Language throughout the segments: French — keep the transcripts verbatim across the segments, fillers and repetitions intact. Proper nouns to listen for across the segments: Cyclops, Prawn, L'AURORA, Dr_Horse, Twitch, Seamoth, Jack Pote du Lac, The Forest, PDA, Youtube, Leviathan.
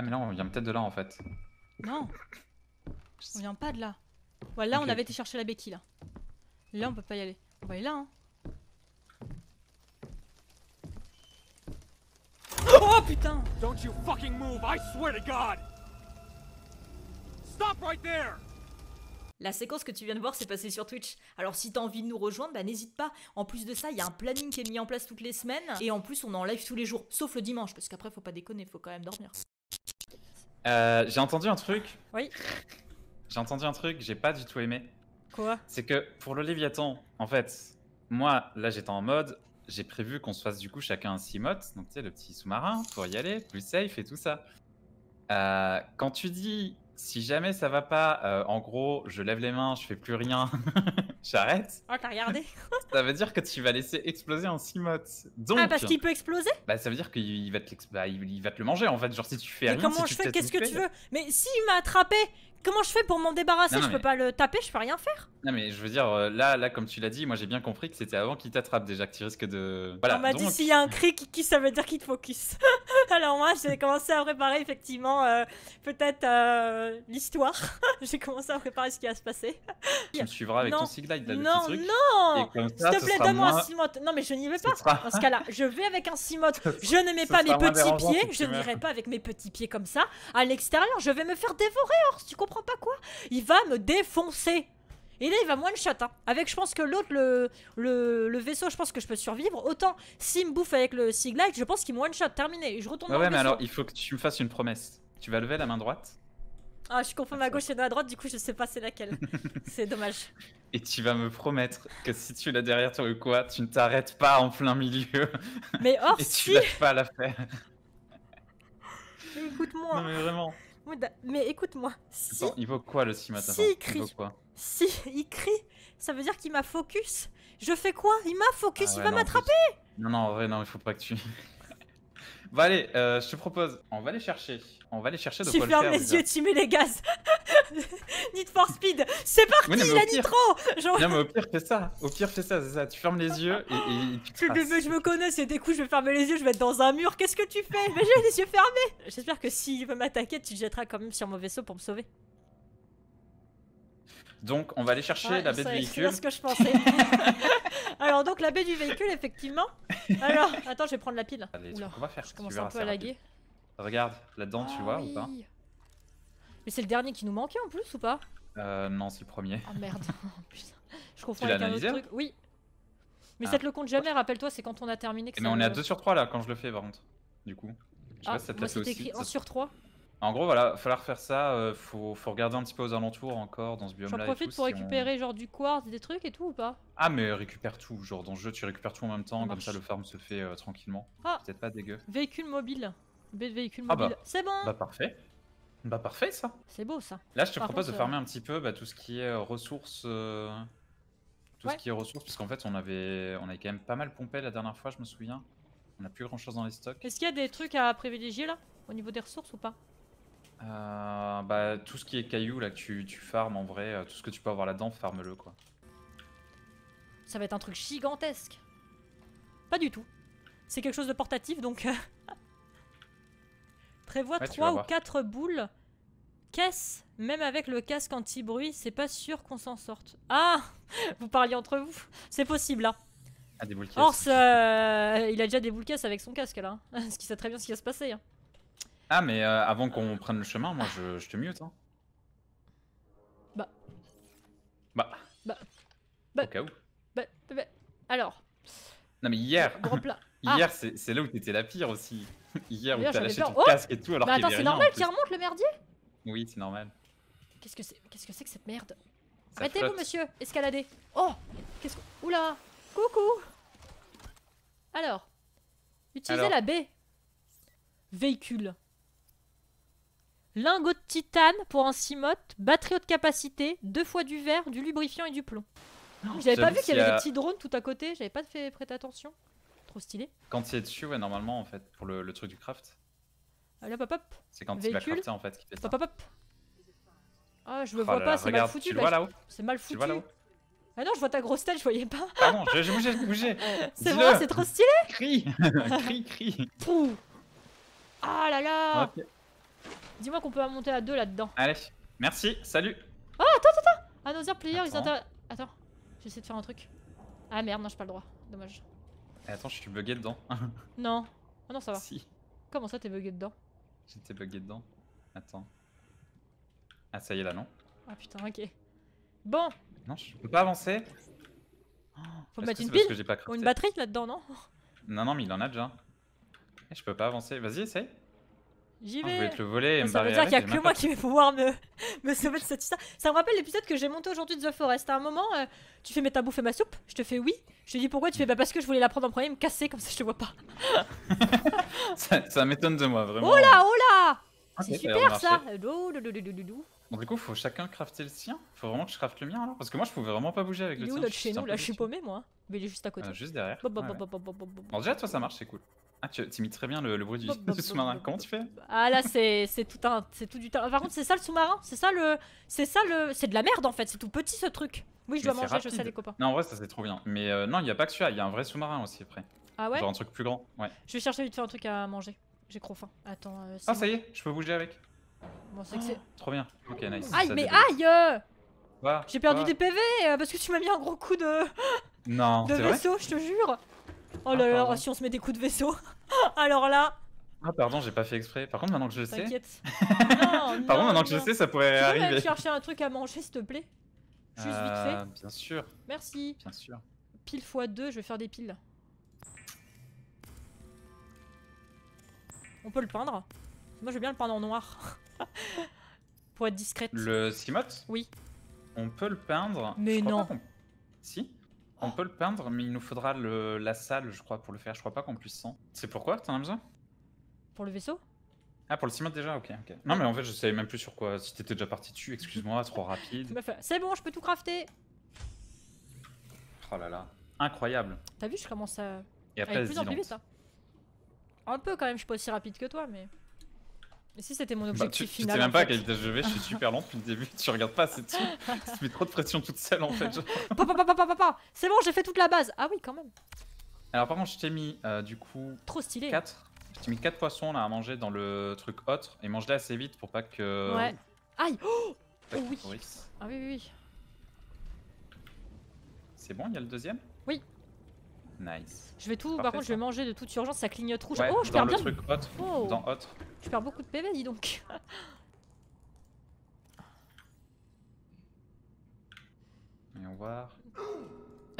Ah mais non, on vient peut-être de là en fait. Non, on vient pas de là. Voilà, okay. On avait été chercher la béquille là. Là on peut pas y aller. On va aller là hein. Oh putain! Don't you fucking move, I swear to God! Stop right there! La séquence que tu viens de voir s'est passée sur Twitch. Alors si t'as envie de nous rejoindre, bah n'hésite pas. En plus de ça, il y a un planning qui est mis en place toutes les semaines. Et en plus, on est en live tous les jours, sauf le dimanche, parce qu'après, faut pas déconner, faut quand même dormir. Euh, j'ai entendu un truc. Oui. J'ai entendu un truc, j'ai pas du tout aimé. Quoi? C'est que pour le Léviathan, en fait, moi, là j'étais en mode, j'ai prévu qu'on se fasse du coup chacun un Seamoth, donc tu sais, le petit sous-marin, pour y aller, plus safe et tout ça. Euh, quand tu dis... Si jamais ça va pas, euh, en gros, je lève les mains, je fais plus rien, j'arrête. Oh, t'as regardé. Ça veut dire que tu vas laisser exploser un Seamoth. Donc. Ah, parce qu'il peut exploser. Bah, ça veut dire qu'il va, bah, il va te le manger, en fait. Genre, si tu fais mais rien, comment si je tu fais? Qu'est-ce que tu veux? Mais s'il m'a attrapé, comment je fais pour m'en débarrasser? Non, non, mais... Je peux pas le taper, je peux rien faire. Non, mais je veux dire, là, là comme tu l'as dit, moi j'ai bien compris que c'était avant qu'il t'attrape déjà, que tu risques de. Voilà, on m'a donc... dit s'il y a un cri qui kiss, ça veut dire qu'il te focus. Alors, moi j'ai commencé à préparer effectivement euh, peut-être euh, l'histoire. J'ai commencé à préparer ce qui va se passer. Tu me suivras avec non. ton Seaglide là, le non, petit truc. Non, non, s'il te plaît, donne-moi moins... un Seamoth. Non, mais je n'y vais pas. Sera... Dans ce cas-là, je vais avec un Seamoth. Je ne mets pas mes petits pieds, je n'irai pas avec mes petits pieds comme ça à l'extérieur. Je vais me faire dévorer, Horse, tu comprends? Je comprends pas quoi, il va me défoncer. Et là il va one shot hein. Avec je pense que l'autre le, le, le vaisseau, je pense que je peux survivre. Autant s'il me bouffe avec le Seaglide, je pense qu'il me one shot terminé et je retourne. Ouais, dans ouais le mais vaisseau. Alors il faut que tu me fasses une promesse. Tu vas lever la main droite. Ah je confonds ma gauche et ma droite, du coup je sais pas c'est laquelle. C'est dommage. Et tu vas me promettre que si tu l'as derrière toi ou quoi, tu ne t'arrêtes pas en plein milieu. Mais or et si tu lâches pas l'affaire. Écoute-moi. Non mais vraiment. Mais écoute-moi, si... Attends, il vaut quoi le six matin? Si il crie, il vaut quoi? Si il crie, ça veut dire qu'il m'a focus. Je fais quoi? Il m'a focus, ah ouais, il va m'attraper plus... Non, non, en vrai, non, il faut pas que tu... Bah allez, euh, je te propose, on va les chercher. On va les chercher de tu quoi le faire. Tu fermes les déjà. Yeux, tu mets les gaz. Need for Speed, c'est parti, oui, la pire... nitro genre... Non mais au pire fais ça, au pire fais ça, c'est ça, tu fermes les yeux et... et tu te mais, mais je me connais, c'est des coups, je vais fermer les yeux, je vais être dans un mur, qu'est-ce que tu fais? Mais j'ai les yeux fermés. J'espère que s'il veut m'attaquer, tu te jetteras quand même sur mon vaisseau pour me sauver. Donc on va aller chercher ouais, la baie du véhicule. C'est ce que je pensais. Alors donc la baie du véhicule, effectivement. Alors, attends, je vais prendre la pile. Allez, oula, on va faire. Je commence un peu à laguer. Regarde, là-dedans, ah, tu vois oui. ou pas? Mais c'est le dernier qui nous manquait en plus ou pas? Euh, non, c'est le premier. Oh merde, putain. Je confonds avec un autre truc. Oui. Mais ah. ça te le compte jamais, rappelle-toi, c'est quand on a terminé que mais ça... Mais on me... est à deux sur trois là, quand je le fais par contre. Du coup. Je sais ah, pas si ça te l'a fait aussi. Écrit un sur trois. En gros, voilà, falloir faire ça, euh, faut, faut regarder un petit peu aux alentours encore dans ce biome-là. J'en profite et tout, pour si récupérer on... genre du quartz, des trucs et tout ou pas? Ah mais récupère tout, genre dans le jeu tu récupères tout en même temps, ça comme ça le farm se fait euh, tranquillement. Ah. Peut-être pas dégueu. Véhicule mobile, B de véhicule mobile, ah bah. C'est bon. Bah parfait, bah parfait ça. C'est beau ça. Là je te Par propose contre, de farmer euh... un petit peu bah, tout ce qui est ressources, euh... tout ouais. ce qui est ressources, parce qu'en fait on avait, on avait quand même pas mal pompé la dernière fois je me souviens. On a plus grand chose dans les stocks. Est-ce qu'il y a des trucs à privilégier là, au niveau des ressources ou pas? Euh, bah tout ce qui est cailloux là que tu, tu farmes en vrai, euh, tout ce que tu peux avoir là-dedans, farme-le quoi. Ça va être un truc gigantesque. Pas du tout. C'est quelque chose de portatif donc... Prévois ouais, trois ou quatre boules. Caisse, même avec le casque anti-bruit, c'est pas sûr qu'on s'en sorte. Ah, vous parliez entre vous. C'est possible hein. Ah, des boules caisses. Horse, euh, il a déjà des boules caisses avec son casque là. Hein. Parce qu'il sait très bien ce qui va se passer. Hein. Ah mais euh, avant qu'on prenne le chemin, moi je, je te mute hein. Bah. Bah. Bah. Bah. Au cas où. Bah. Bah. Alors. Non mais hier. Gros plat. Hier ah. c'est là où t'étais la pire aussi. Hier où t'as lâché ton oh casque et tout alors bah qu'il y avait rien. Attends, c'est normal qu'il remonte le merdier? Oui c'est normal. Qu'est-ce que c'est qu'est-ce que c'est que cette merde? Arrêtez-vous monsieur, escaladez. Oh. Qu'est-ce que... Oula. Coucou. Alors. Utilisez alors. La baie. Véhicule. Lingot de titane pour un Seamoth, batterie haute capacité, deux fois du verre, du lubrifiant et du plomb. J'avais pas vu qu'il y avait des petits drones tout à côté, j'avais pas fait prêter attention. Trop stylé. Quand c'est dessus, ouais, normalement en fait, pour le, le truc du craft. Ah là, pop hop. C'est quand tu vas crafter en fait qui fait ça. Pop hop. Ah, je le vois pas, c'est mal foutu. C'est mal foutu. Ah non, je vois ta grosse tête, je voyais pas. Ah non, j'ai bougé, j'ai bougé. C'est vrai, c'est trop stylé. Crie, crie, crie. Pouh. Ah là là. Dis-moi qu'on peut monter à deux là-dedans. Allez, merci, salut. Oh, attends, attends, attends. Another player is inter... Attends, j'essaie de faire un truc. Ah merde, non, j'ai pas le droit. Dommage. Attends, je suis bugué dedans. Non. Ah non, ça va. Si. Comment ça, t'es bugué dedans? J'étais bugué dedans. Attends. Ah, ça y est, là, non? Ah putain, ok. Bon. Non, je peux pas avancer. Faut mettre une pile ou une batterie là-dedans, non? Non, non, mais il en a déjà. Et je peux pas avancer. Vas-y, essaye. J'y vais. Oh, je vais te le voler et me barrer. Ça veut dire qu'il n'y a que moi qui vais pouvoir me, me sauver de cette histoire. Ça me rappelle l'épisode que j'ai monté aujourd'hui de The Forest. À un moment, euh, tu fais mais t'as bouffé ma soupe? Je te fais oui. Je te dis pourquoi? Tu fais bah parce que je voulais la prendre en premier et me casser comme ça je te vois pas. ça ça m'étonne de moi, vraiment. Oh là, oh là okay, c'est super ça. Bon, du coup, faut chacun crafter le sien. Faut vraiment que je crafte le mien alors. Parce que moi, je pouvais vraiment pas bouger avec le tien. Il est où notre chez nous? Là, je suis paumé, moi. Mais il est juste à côté. Ah, juste derrière. Bon, ouais, ouais. Bon, bon, bon, bon, bon. Alors, déjà, toi, ça marche, c'est cool. Ah, tu imites très bien le, le bruit du sous-marin. Comment tu fais? Ah, là, c'est tout, un, tout du temps. Par contre, c'est ça le sous-marin? C'est ça le. C'est ça le. C'est de la merde en fait. C'est tout petit ce truc. Oui, je dois manger, je sais, les copains. Non, en vrai, ça c'est trop bien. Mais euh, non, il n'y a pas que celui-là. Il y a un vrai sous-marin aussi après. Ah ouais? Genre un truc plus grand. Ouais. Je vais chercher vite faire un truc à manger. J'ai trop faim. Attends. Ah, ça y est, je peux bouger avec. Bon, c'est que c'est... Trop bien. Ok, nice. Aïe, mais aïe! J'ai perdu des P V parce que tu m'as mis un gros coup de... Non, de vaisseau, je te jure. Oh là là, si on se met des coups de vaisseau. Alors là... Ah pardon, j'ai pas fait exprès. Par contre, maintenant que je le sais... T'inquiète. Par contre, maintenant que je le sais, ça pourrait arriver. Tu peux chercher un truc à manger, s'il te plaît? Juste vite fait. Bien sûr. Merci. Bien sûr. Pile fois deux, je vais faire des piles. On peut le peindre? Moi, je veux bien le peindre en noir. Pour être discrète. Le Seamoth? Oui. On peut le peindre. Mais je non. Crois pas si. On oh. peut le peindre, mais il nous faudra le... la salle, je crois, pour le faire. Je crois pas qu'on puisse sans. C'est pourquoi? T'en as besoin? Pour le vaisseau? Ah, pour le Seamoth déjà? Ok, ok. Non, mais en fait, je savais même plus sur quoi. Si t'étais déjà parti dessus, excuse-moi, trop rapide. C'est bon, je peux tout crafter. Oh là là. Incroyable. T'as vu, je commence à. Et après, à plus en plus vite. Hein. Un peu quand même, je suis pas aussi rapide que toi, mais. Et si c'était mon objectif bah, tu, final? Je sais même pas à quelle vitesse je vais, je suis super lent depuis le début, tu regardes pas assez dessus. Ça met trop de pression toute seule en fait. C'est bon, j'ai fait toute la base. Ah oui, quand même. Alors par contre, je t'ai mis euh, du coup. Trop stylé. quatre. Je t'ai mis quatre poissons là à manger dans le truc autre et mange-les assez vite pour pas que. Ouais. Aïe oh, oh oui. Ah oui, oui, oui. C'est bon, il y a le deuxième? Oui. Nice. Je vais tout, parfait, par contre ça. Je vais manger de toute urgence, ça clignote rouge. Ouais, oh, je perds bien. Truc autre, oh. Dans autre. Je perds beaucoup de P V, dis donc. Voyons voir.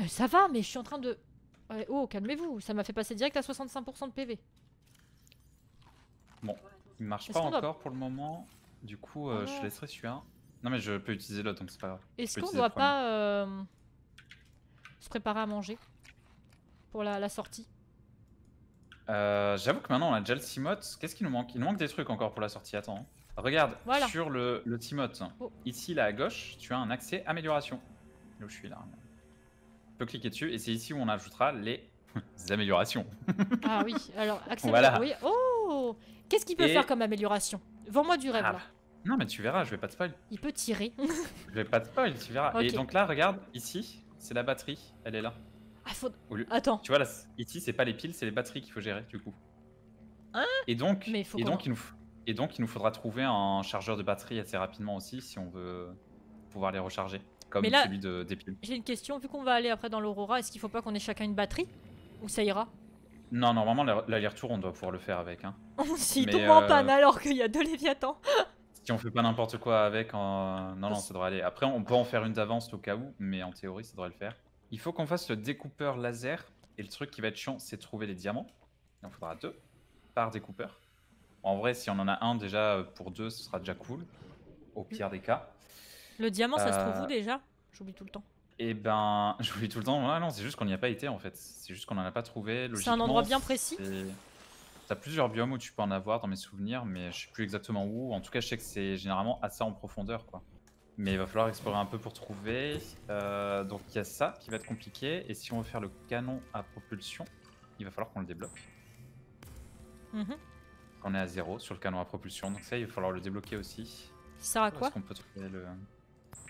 Euh, ça va, mais je suis en train de. Ouais, oh, calmez-vous, ça m'a fait passer direct à soixante-cinq pour cent de P V. Bon, il marche pas encore doit... pour le moment. Du coup, euh, ouais. Je laisserai celui-là. Non, mais je peux utiliser l'autre, donc c'est pas grave. Est-ce qu'on doit pas euh, se préparer à manger? Pour la, la sortie. Euh, J'avoue que maintenant on a déjà le Seamoth. Qu'est-ce qu'il nous manque? Il nous manque des trucs encore pour la sortie. Attends. Regarde, voilà. Sur le, le Seamoth. Oh. Ici, là à gauche, tu as un accès amélioration. Là où je suis là. Tu peux cliquer dessus et c'est ici où on ajoutera les améliorations. Ah oui, alors accès voilà. Oui. Oh, qu'est-ce qu'il peut et... faire comme amélioration? Vends-moi du rêve ah. Là. Non, mais tu verras, je vais pas te spoil. Il peut tirer. Je vais pas te spoil, tu verras. Okay. Et donc là, regarde, ici, c'est la batterie. Elle est là. Ah, faut... lieu... Attends. Tu vois, là, ici, c'est pas les piles, c'est les batteries qu'il faut gérer, du coup. Hein? Et donc, mais faut et, donc il nous f... et donc, il nous faudra trouver un chargeur de batterie assez rapidement aussi, si on veut pouvoir les recharger, comme là, celui de... des piles. J'ai une question, vu qu'on va aller après dans l'Aurora, est-ce qu'il faut pas qu'on ait chacun une batterie? Ou ça ira? Non, normalement, l'aller-retour, on doit pouvoir le faire avec. Hein. S'il tombe euh... en panne alors qu'il y a deux Léviathans. Si on fait pas n'importe quoi avec, en... non, non, ça devrait aller. Après, on peut en faire une d'avance au cas où, mais en théorie, ça devrait le faire. Il faut qu'on fasse le découpeur laser. Et le truc qui va être chiant, c'est trouver les diamants. Il en faudra deux par découpeur. En vrai, si on en a un déjà pour deux, ce sera déjà cool. Au pire des cas. Le diamant, euh... ça se trouve où déjà? J'oublie tout le temps. Eh ben, j'oublie tout le temps. Ah non, c'est juste qu'on n'y a pas été en fait. C'est juste qu'on en a pas trouvé. C'est un endroit bien précis. T'as plusieurs biomes où tu peux en avoir dans mes souvenirs, mais je sais plus exactement où. En tout cas, je sais que c'est généralement assez en profondeur, quoi. Mais il va falloir explorer un peu pour trouver. Euh, donc il y a ça qui va être compliqué. Et si on veut faire le canon à propulsion, il va falloir qu'on le débloque. Mm-hmm. On est à zéro sur le canon à propulsion. Donc ça, il va falloir le débloquer aussi. Ça sert à quoi? Parce qu'on peut trouver le...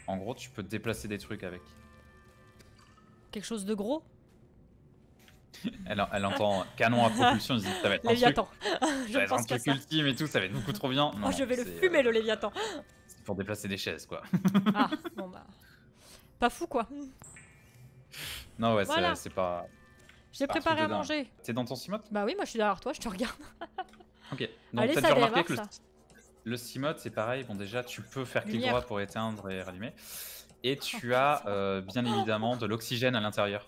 En gros, tu peux déplacer des trucs avec. Quelque chose de gros? Elle, elle entend canon à propulsion, elle se dit ça va être un Léviathan. Truc, je ça pense un truc ça. Ultime et tout, ça va être beaucoup trop bien. Non, oh, je vais le fumer euh, le Léviathan. C'est pour déplacer des chaises quoi. Ah, bon bah... Pas fou quoi. Non ouais, voilà. C'est pas... J'ai préparé à manger. T'es dans ton Seamoth? Bah oui, moi je suis derrière toi, je te regarde. Ok, donc peut-être tu remarquais que le, le Seamoth c'est pareil, bon déjà tu peux faire clic droit pour éteindre et rallumer. Et tu oh, as euh, bien évidemment de l'oxygène à l'intérieur.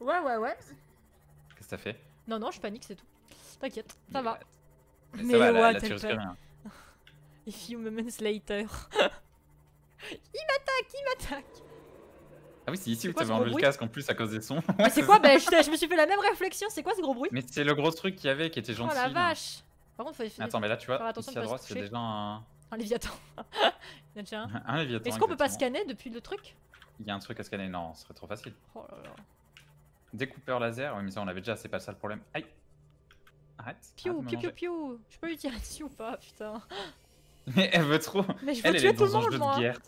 Ouais, ouais, ouais. Qu'est-ce que t'as fait? Non, non, je panique, c'est tout. T'inquiète, ça va. Mais, mais ça va, là, là tu risques rien. If you moments later. Il m'attaque, il m'attaque. Ah oui, c'est ici où tu avais enlevé le casque en plus à cause des sons. Mais c'est quoi? Bah, je, je me suis fait la même réflexion, c'est quoi ce gros bruit? Mais c'est le gros truc qu'il y avait qui était gentil. Oh la vache hein. Par contre, faut finir. Attends, mais là tu vois, ici à droite, c'est déjà un... Un Léviathan. Il y a déjà un. Un Léviathan. Est-ce qu'on peut pas scanner depuis le truc? Il y a un truc à scanner, non, ce serait trop facile. Oh là là. Découpeur laser, oui mais ça on l'avait déjà, c'est pas ça le problème. Aïe. Arrête. Piou, piou, piou, piou. Je peux lui tirer dessus ou pas, putain. Mais elle veut trop. Mais je veux elle, tuer elle tout le monde, moi. Guerre,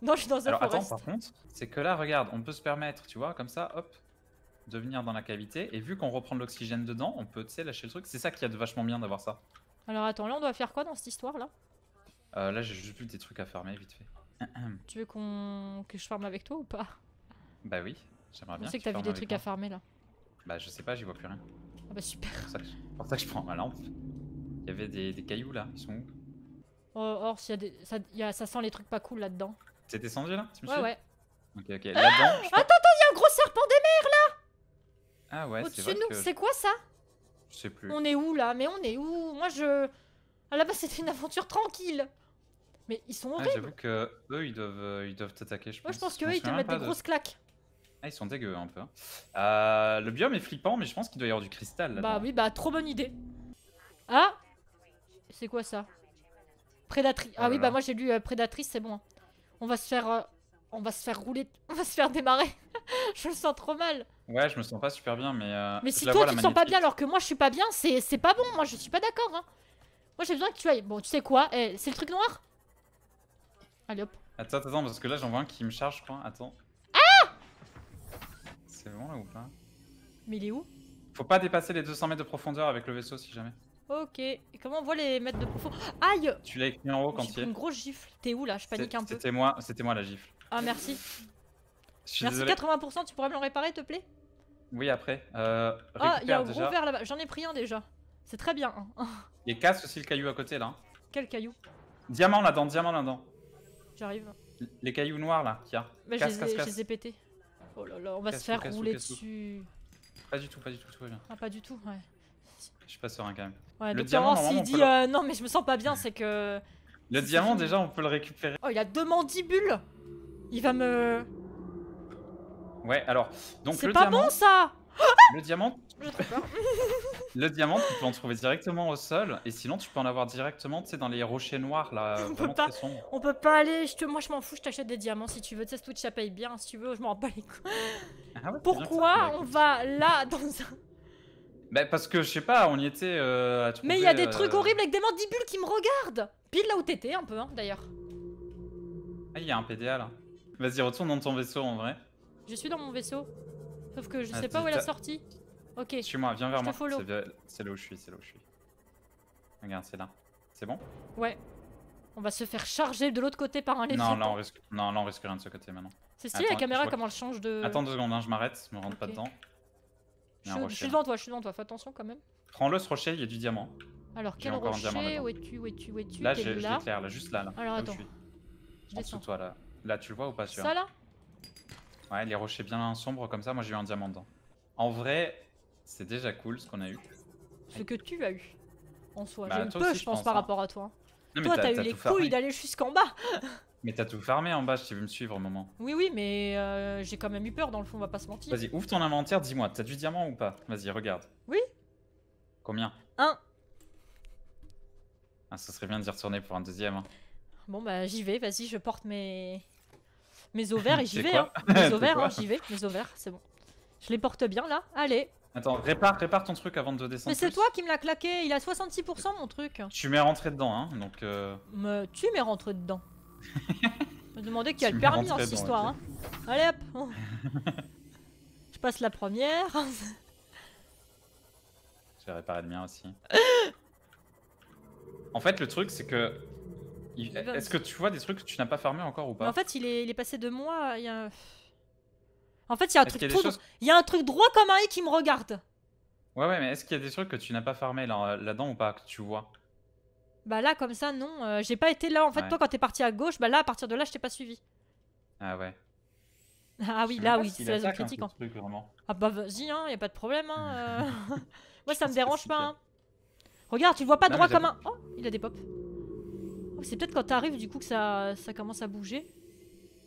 non, je suis dans un forest. Attends, par contre, c'est que là, regarde, on peut se permettre, tu vois, comme ça, hop, de venir dans la cavité. Et vu qu'on reprend de l'oxygène dedans, on peut, tu sais, lâcher le truc. C'est ça qu'il y a de vachement bien d'avoir ça. Alors attends, là on doit faire quoi dans cette histoire là? euh, Là j'ai juste plus des trucs à fermer, vite fait. Tu veux qu'on que je ferme avec toi ou pas? Bah oui. J'aimerais bien. Je sais que t'as vu des trucs à farmer là. Bah je sais pas, j'y vois plus rien. Ah bah super. C'est pour ça que je prends ma lampe. Il y avait des, des cailloux là, ils sont où? Oh, or, y a des, ça, y a, ça sent les trucs pas cool là-dedans. C'est descendu là? Tu me suis? Ouais ouais. Ok ok, là-dedans... Ah je... Attends, attends, il y a un gros serpent des mers là. Ah ouais, c'est vrai que... C'est quoi ça? Je sais plus. On est où là? Mais on est où? Moi je... Ah là-bas c'était une aventure tranquille. Mais ils sont horribles. Ah, j'avoue que eux ils doivent ils doivent t'attaquer, je pense. Moi je pense qu'eux ils te mettent des grosses claques. Ah, ils sont dégueux un peu. Euh, le biome est flippant, mais je pense qu'il doit y avoir du cristal là. Bah oui, bah trop bonne idée. Ah, c'est quoi ça? Prédatrice. Ah oh oui, là. Bah moi j'ai lu euh, Prédatrice, c'est bon. On va se faire, euh, on va se faire rouler, on va se faire démarrer. Je le sens trop mal. Ouais, je me sens pas super bien, mais. Euh, mais si toi vois, tu te sens pas bien alors que moi je suis pas bien, c'est pas bon. Moi je suis pas d'accord. Hein. Moi j'ai besoin que tu ailles. Bon, tu sais quoi? Eh, c'est le truc noir. Allez hop. Attends, attends, parce que là j'en vois un qui me charge, je crois. Attends. C'est bon là ou pas? Mais il est où? Faut pas dépasser les deux cents mètres de profondeur avec le vaisseau si jamais. Ok, et comment on voit les mètres de profondeur? Aïe! Tu l'as écrit en haut quand il est. Une grosse gifle. T'es où là? Je panique un peu. C'était moi, c'était moi la gifle. Ah merci. Merci désolé. quatre-vingts pour cent, tu pourrais me l'en réparer, te plaît? Oui, après. Euh, ah, il y a un gros verre là-bas. J'en ai pris un déjà. C'est très bien. Hein. Et casse aussi le caillou à côté là. Quel caillou? Diamant là-dedans, diamant là-dedans. J'arrive. Les cailloux noirs là qu'il y a. Bah, casse, casse, casse. Je les ai pétés. Oh là là, on va se faire rouler dessus. Pas du tout, pas du tout, tout va bien. Ah, pas du tout, ouais. Je suis pas serein quand même. Ouais, le diamant, s'il dit euh, non, mais je me sens pas bien, c'est que. Le diamant, déjà, on peut le récupérer. Oh, il a deux mandibules. Il va me. Ouais, alors. C'est pas bon ça. Le diamant. J'ai trop peur. Le diamant, tu peux en trouver directement au sol, et sinon, tu peux en avoir directement, tu sais, dans les rochers noirs là. On peut pas. On peut pas aller. Je te, moi, je m'en fous. Je t'achète des diamants si tu veux. Tu sais, Twitch, ça paye bien. Si tu veux, je m'en bats les couilles. Ah ouais, pourquoi on va là dans un. Bah parce que je sais pas. On y était. Euh, à trouver, mais il y a des euh... trucs horribles avec des mandibules qui me regardent. Pile là où t'étais, un peu, hein, d'ailleurs. Ah, il y a un P D A là. Vas-y, retourne dans ton vaisseau en vrai. Je suis dans mon vaisseau. Sauf que je sais ah, pas où est la sortie. Ok. Suis-moi, viens vers moi. C'est là où je suis, c'est là où je suis. Regarde, c'est là. C'est bon? Ouais. On va se faire charger de l'autre côté par un Léviathan. Non, là on risque, non, là, on risque rien de ce côté maintenant. C'est stylé la caméra, comment elle change de. Attends deux secondes, hein, je m'arrête, je me rentre okay. Pas dedans. Je, je suis devant toi, je suis devant toi, fais attention quand même. Prends-le ce rocher, il y a du diamant. Alors quel rocher? Où es-tu? Où es-tu? Où es-tu? Là, j'ai l'éclair, là, juste là. Là. Alors là attends. Je descends. En dessous de toi là. Là, tu le vois ou pas sûr? Ça là? Ouais, les rochers bien sombres comme ça, moi j'ai eu un diamant dedans. En vrai, c'est déjà cool ce qu'on a eu. Ce que tu as eu, en soi. Bah, j'ai une peu, aussi, je pense, hein. Par rapport à toi. Non, toi, t'as eu les couilles d'aller jusqu'en bas. Mais t'as tout farmé en bas, je t'ai vu me suivre au moment. Oui, oui, mais euh, j'ai quand même eu peur dans le fond, on va pas se mentir. Vas-y, ouvre ton inventaire, dis-moi, t'as du diamant ou pas? Vas-y, regarde. Oui. Combien? Un. Ah, ça serait bien d'y retourner pour un deuxième. Hein. Bon, bah j'y vais, vas-y, je porte mes... Mes ovaires et j'y vais, hein. Mes ovaires, hein, j'y vais, mes ovaires, c'est bon. Je les porte bien là, allez. Attends, répare, répare ton truc avant de descendre. Mais c'est toi qui me l'as claqué, il a soixante-six pour cent mon truc. Tu m'es rentré dedans, hein, donc... Euh... Mais tu m'es rentré dedans. Je me demandais qui a le permis dans cette histoire, hein. Allez hop. Je passe la première. J'ai réparé le mien aussi. En fait, le truc, c'est que... Il... Est-ce que tu vois des trucs que tu n'as pas farmé encore ou pas? Mais en fait, il est... il est passé de moi... Il y a... En fait, il y a un truc, il y a choses... il y a un truc droit comme un i qui me regarde. Ouais, ouais, mais est-ce qu'il y a des trucs que tu n'as pas farmé là-dedans ou pas, que tu vois? Bah là, comme ça, non. Euh, j'ai pas été là. En fait, ouais. Toi, quand t'es parti à gauche, bah là, à partir de là, je t'ai pas suivi. Ah ouais. Ah oui, là, oui, c'est la zone critique. En... Truc, ah bah vas-y, hein, y a pas de problème. Hein, euh... Moi, ça me dérange pas. Hein. Regarde, tu le vois pas non, droit comme un... Oh, il a des pops. Oh, c'est peut-être quand t'arrives, du coup, que ça... ça commence à bouger.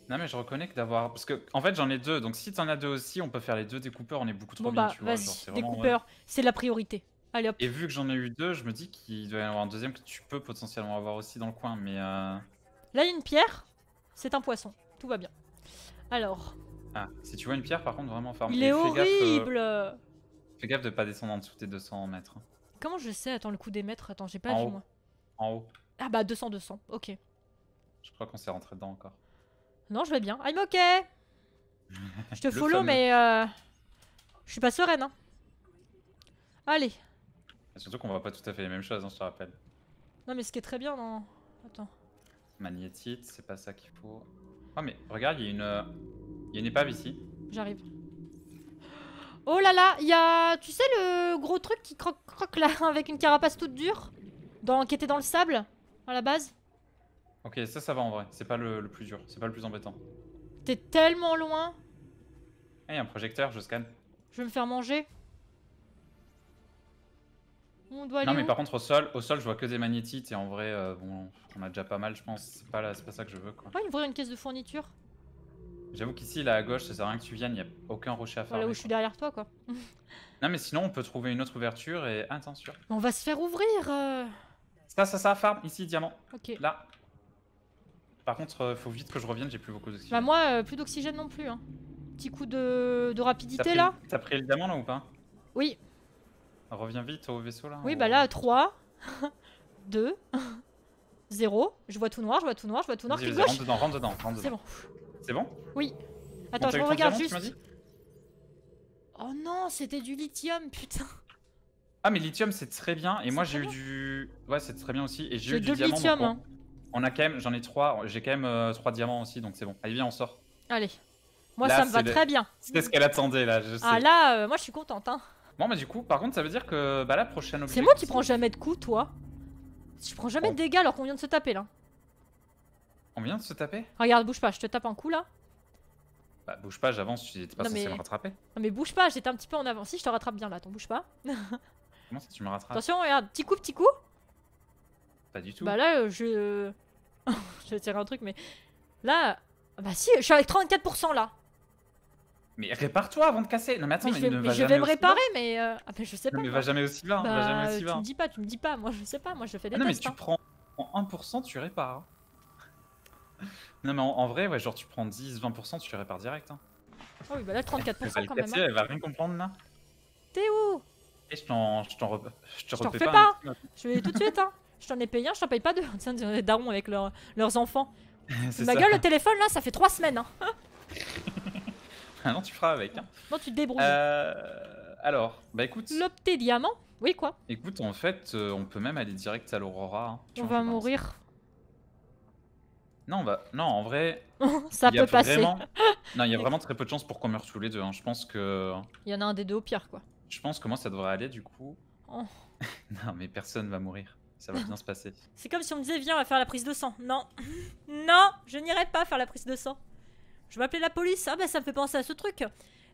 Non mais je reconnais que d'avoir... Parce que en fait j'en ai deux, donc si t'en as deux aussi, on peut faire les deux découpeurs, on est beaucoup trop bon, bien, bah, tu vois. Vas-y, découpeurs, ouais. C'est la priorité. Allez hop. Et vu que j'en ai eu deux, je me dis qu'il doit y en avoir un deuxième que tu peux potentiellement avoir aussi dans le coin, mais... Euh... Là il y a une pierre, c'est un poisson, tout va bien. Alors... Ah, si tu vois une pierre par contre, vraiment farm. Il est horrible gaffe, euh... Fais gaffe de pas descendre en dessous des deux cents mètres. Comment je sais? Attends, le coup des mètres, attends, j'ai pas vu moi. En haut. Ah bah deux cents, deux cents, ok. Je crois qu'on s'est rentré dedans encore. Non, je vais bien. I'm ok. Je te follow, fameux. mais euh, je suis pas sereine. Hein. Allez. Et surtout qu'on voit pas tout à fait les mêmes choses, hein, je te rappelle. Non, mais ce qui est très bien, non. Attends. Magnétite, c'est pas ça qu'il faut. Oh, mais regarde, il y a une, il y a une épave ici. J'arrive. Oh là là, il y a, tu sais, le gros truc qui croque, croque là, avec une carapace toute dure, dans... qui était dans le sable, à la base. Ok, ça, ça va en vrai. C'est pas le, le plus dur, c'est pas le plus embêtant. T'es tellement loin. Ah, y a un projecteur, je scanne. Je vais me faire manger. On doit aller. Non, mais par contre, au sol, au sol, je vois que des magnétites et en vrai, euh, bon, on a déjà pas mal, je pense. C'est pas, pas ça que je veux, quoi. Pas ouvrir une caisse de fourniture. J'avoue qu'ici, là, à gauche, ça sert à rien que tu viennes, y a aucun rocher à faire. Voilà où quoi. Je suis derrière toi, quoi. Non, mais sinon, on peut trouver une autre ouverture et attention. On va se faire ouvrir. Euh... Ça, ça, ça, farm, ici, diamant. Ok. Là. Par contre, euh, faut vite que je revienne, j'ai plus beaucoup d'oxygène. Bah moi, euh, plus d'oxygène non plus. Hein. Petit coup de, de rapidité pris, là. T'as pris le diamant là ou pas? Oui. Reviens vite au vaisseau là. Oui, ou... bah là, trois, deux, zéro. Je vois tout noir, je vois tout noir, je vois tout noir. Vas-y, vas-y, rentre dedans, rentre dedans, rentre dedans. C'est bon. C'est bon? Oui. Attends, bon, je regarde diamant, juste. Tu dit oh non, c'était du lithium, putain. Ah mais lithium c'est très bien. Et moi j'ai eu du... Ouais, c'est très bien aussi. Et j'ai eu du diamant. Lithium, donc, on... hein. On a quand même, j'en ai trois, j'ai quand même euh, trois diamants aussi, donc c'est bon. Allez, viens, on sort. Allez, moi là, ça me va le... très bien. C'était ce qu'elle attendait là, je sais. Ah là, euh, moi je suis contente. Hein. Bon, bah du coup, par contre, ça veut dire que bah, la prochaine objet... C'est moi qui prends jamais de coups, toi. Tu prends jamais oh. de dégâts alors qu'on vient de se taper là. On vient de se taper? Regarde, bouge pas, je te tape un coup là. Bah bouge pas, j'avance, tu n'étais pas non, censé mais... me rattraper. Non mais bouge pas, j'étais un petit peu en avant. Si, je te rattrape bien là, t'en bouge pas. Comment ça, tu me rattrapes? Attention, regarde, petit coup, petit coup. Pas du tout. Bah là, je... je vais tirer un truc, mais là, bah si, je suis avec trente-quatre pour cent là. Mais répare-toi avant de casser. Non mais attends, mais, mais je vais, ne mais va je vais me réparer, mais euh... ah, mais je sais pas. Mais va jamais aussi là. Bah, va jamais aussi là. Tu me dis pas, tu me dis pas. Moi je sais pas, moi je fais des. Ah, non tests, mais tu hein. prends en un pour cent, tu répares. Non mais en, en vrai, ouais, genre tu prends dix, vingt pour cent, tu répares direct. Hein. Oh oui, bah là trente-quatre pour cent quand même. Hein. Elle va rien comprendre là. T'es où? Et je t'en, je t'en, je te refais pas. pas. Je vais tout de suite. Hein. Je t'en ai payé un, je t'en paye pas deux. Tiens, des darons avec leur, leurs enfants. Ma gueule, le téléphone là, ça fait trois semaines. Hein. Ah non, tu feras avec. Hein. Non, tu te débrouilles. Euh, alors, bah écoute. L'opté diamant, oui quoi. Écoute, en fait, euh, on peut même aller direct à l'Aurora. Hein. On va mourir. Non, bah, non, en vrai. Ça peut passer. Vraiment... Non, il y a vraiment très peu de chances pour qu'on meure tous les deux. Hein. Je pense que. Il y en a un des deux au pire quoi. Je pense que moi, ça devrait aller du coup. Oh. Non, mais personne va mourir. Ça va bien se passer. C'est comme si on me disait, viens, on va faire la prise de sang. Non, non, je n'irai pas faire la prise de sang. Je vais appeler la police. Ah bah ça me fait penser à ce truc.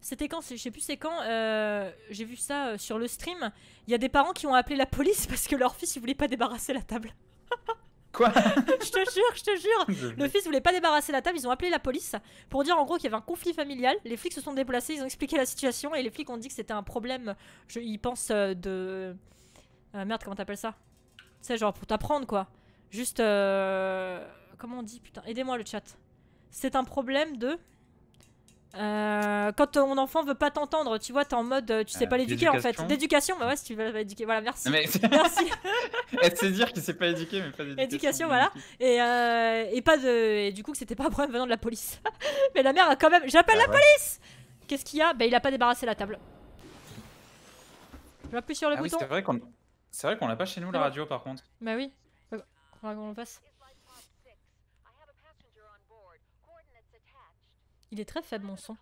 C'était quand, je sais plus c'est quand, euh, j'ai vu ça euh, sur le stream. Il y a des parents qui ont appelé la police parce que leur fils, il voulait pas débarrasser la table. Quoi? Je te jure, je te jure. Le fils voulait pas débarrasser la table, ils ont appelé la police pour dire en gros qu'il y avait un conflit familial. Les flics se sont déplacés, ils ont expliqué la situation et les flics ont dit que c'était un problème, je, ils pensent euh, de... Euh, merde, comment t'appelles ça? C'est genre pour t'apprendre quoi. Juste euh... comment on dit putain, aidez-moi le chat. C'est un problème de euh... quand ton enfant veut pas t'entendre, tu vois, t'es en mode tu sais euh, pas l'éduquer en fait. D'éducation, bah ouais, si tu veux l'éduquer, voilà, merci. Mais... Merci. Elle sait dire qu'il s'est pas éduqué mais pas d'éducation. Éducation, voilà. Et, euh... et pas de et du coup que c'était pas un problème venant de la police. Mais la mère a quand même j'appelle ah, la ouais. police. Qu'est-ce qu'il y a? Bah il a pas débarrassé la table. Je m'appuie sur le ah bouton. Oui, c'est vrai qu'on qu l'a pas chez nous la radio par contre. Bah oui. On le passe. Il est très faible mon son.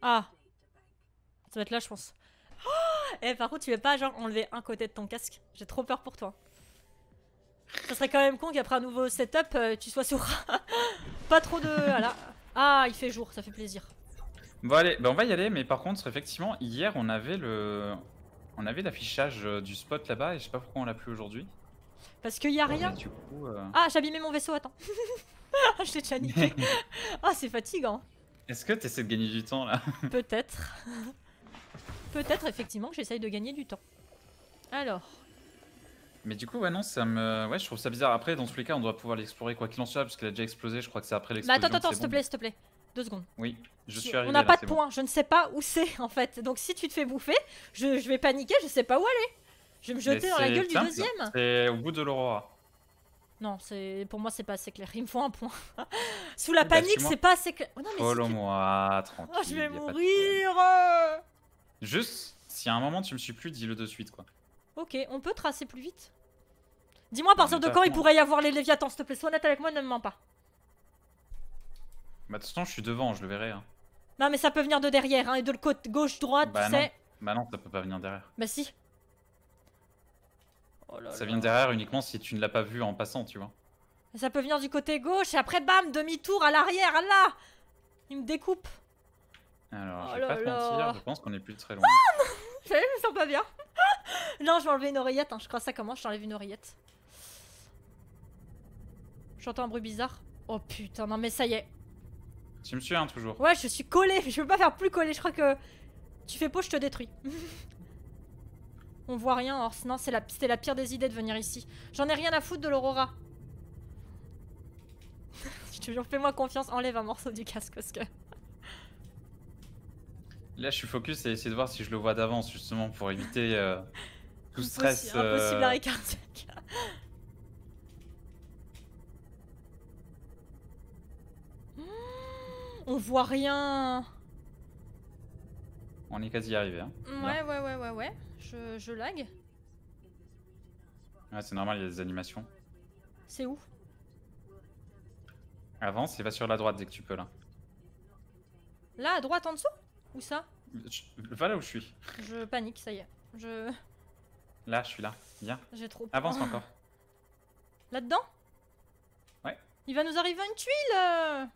Ah, ça va être là je pense. Oh eh par contre tu veux pas genre enlever un côté de ton casque? J'ai trop peur pour toi. Ça serait quand même con qu'après un nouveau setup euh, tu sois sur pas trop de... Voilà. Ah il fait jour, ça fait plaisir. Bon allez, bah, on va y aller mais par contre effectivement hier on avait le... On avait l'affichage du spot là-bas et je sais pas pourquoi on l'a plus aujourd'hui. Parce qu'il y a rien. Ouais, du coup, euh... Ah j'abîmais mon vaisseau, attends. Je l'ai déjà niqué. Ah c'est fatigant. Est-ce que t'essaies de gagner du temps là? Peut-être. Peut-être effectivement que j'essaye de gagner du temps. Alors. Mais du coup ouais non ça me... Ouais je trouve ça bizarre. Après dans tous les cas on doit pouvoir l'explorer quoi qu'il en soit parce qu'il a déjà explosé, je crois que c'est après l'explosion. Mais attends, attends, s'il te plaît, s'il te plaît. Deux secondes. Oui, je suis arrivé. On n'a pas de points, je ne sais pas où c'est en fait. Donc si tu te fais bouffer, je, je vais paniquer, je sais pas où aller. Je vais me jeter dans la gueule du deuxième. C'est au bout de l'aurora. Non, pour moi c'est pas assez clair, il me faut un point. Sous la panique c'est pas assez clair. Oh, follow-moi, tranquille. Oh, je vais mourir. Juste, si à un moment tu me suis plus, dis-le de suite quoi. Ok, on peut tracer plus vite. Dis-moi à partir de quand il pourrait y avoir les Léviathans, s'il te plaît, sois honnête avec moi, ne me mens pas. Bah de toute façon je suis devant, je le verrai hein. Non mais ça peut venir de derrière hein, et de le côté gauche-droite, bah, tu sais. Bah non, ça peut pas venir derrière. Bah si. Oh là ça vient derrière uniquement si tu ne l'as pas vu en passant, tu vois. Ça peut venir du côté gauche et après bam, demi-tour à l'arrière, là. Il me découpe. Alors, oh je vais pas te mentir, je pense qu'on est plus très loin. Ah non, je me sens pas bien. Non, je vais enlever une oreillette, hein. Je crois que ça commence, j'enlève une oreillette. J'entends un bruit bizarre. Oh putain, non mais ça y est. Tu me suis hein, toujours. Ouais, je suis collé, je peux pas faire plus collé, je crois que... Tu fais peau, je te détruis. On voit rien, Horse. Non, c'était la, la pire des idées de venir ici. J'en ai rien à foutre de l'aurora. Je te jure, fais-moi confiance, enlève un morceau du casque parce que... Là, je suis focus et essayer de voir si je le vois d'avance, justement, pour éviter euh, tout stress. Impossible, euh... impossible arrêt cardiaque. Mmh, on voit rien. On est quasi arrivé, hein. Ouais, ouais, ouais, ouais, ouais. Je, je lag. Ouais, c'est normal, il y a des animations. C'est où? Avance et va sur la droite dès que tu peux, là. Là, à droite, en dessous? Où ça? Je, va là où je suis. Je panique, ça y est. Je... Là, je suis là. Viens. J'ai trop peur. Avance encore. Là-dedans? Ouais. Il va nous arriver une tuile.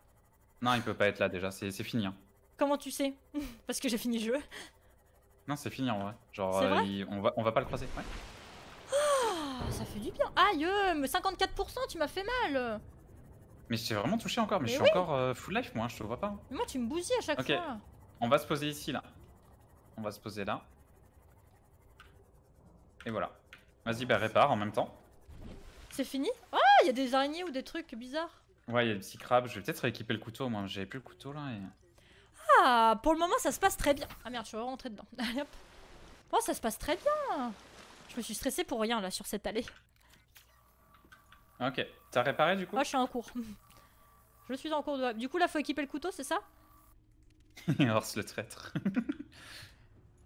Non, il peut pas être là déjà, c'est fini. Hein. Comment tu sais? Parce que j'ai fini le jeu. Non, c'est fini en vrai. Genre, euh, vrai il, on, va, on va pas le croiser. Ouais. Oh, ça fait du bien. Aïe, mais cinquante-quatre pour cent, tu m'as fait mal. Mais je t'ai vraiment touché encore, mais, mais je suis oui. encore euh, full life moi, hein, je te vois pas. Mais moi, tu me bousilles à chaque okay. fois. On va se poser ici, là. On va se poser là. Et voilà. Vas-y, bah répare en même temps. C'est fini? Ah, oh, il y a des araignées ou des trucs bizarres. Ouais, il y a des petits crabes. Je vais peut-être rééquiper le couteau, moi. J'avais plus le couteau, là. Et... Ah, pour le moment, ça se passe très bien. Ah merde, je suis rentrée dedans. Allez, hop. Oh, ça se passe très bien. Je me suis stressée pour rien, là, sur cette allée. Ok. T'as réparé, du coup? Ah, je suis en cours. Je suis en cours de... Du coup, là, faut équiper le couteau, c'est ça? Horse le traître.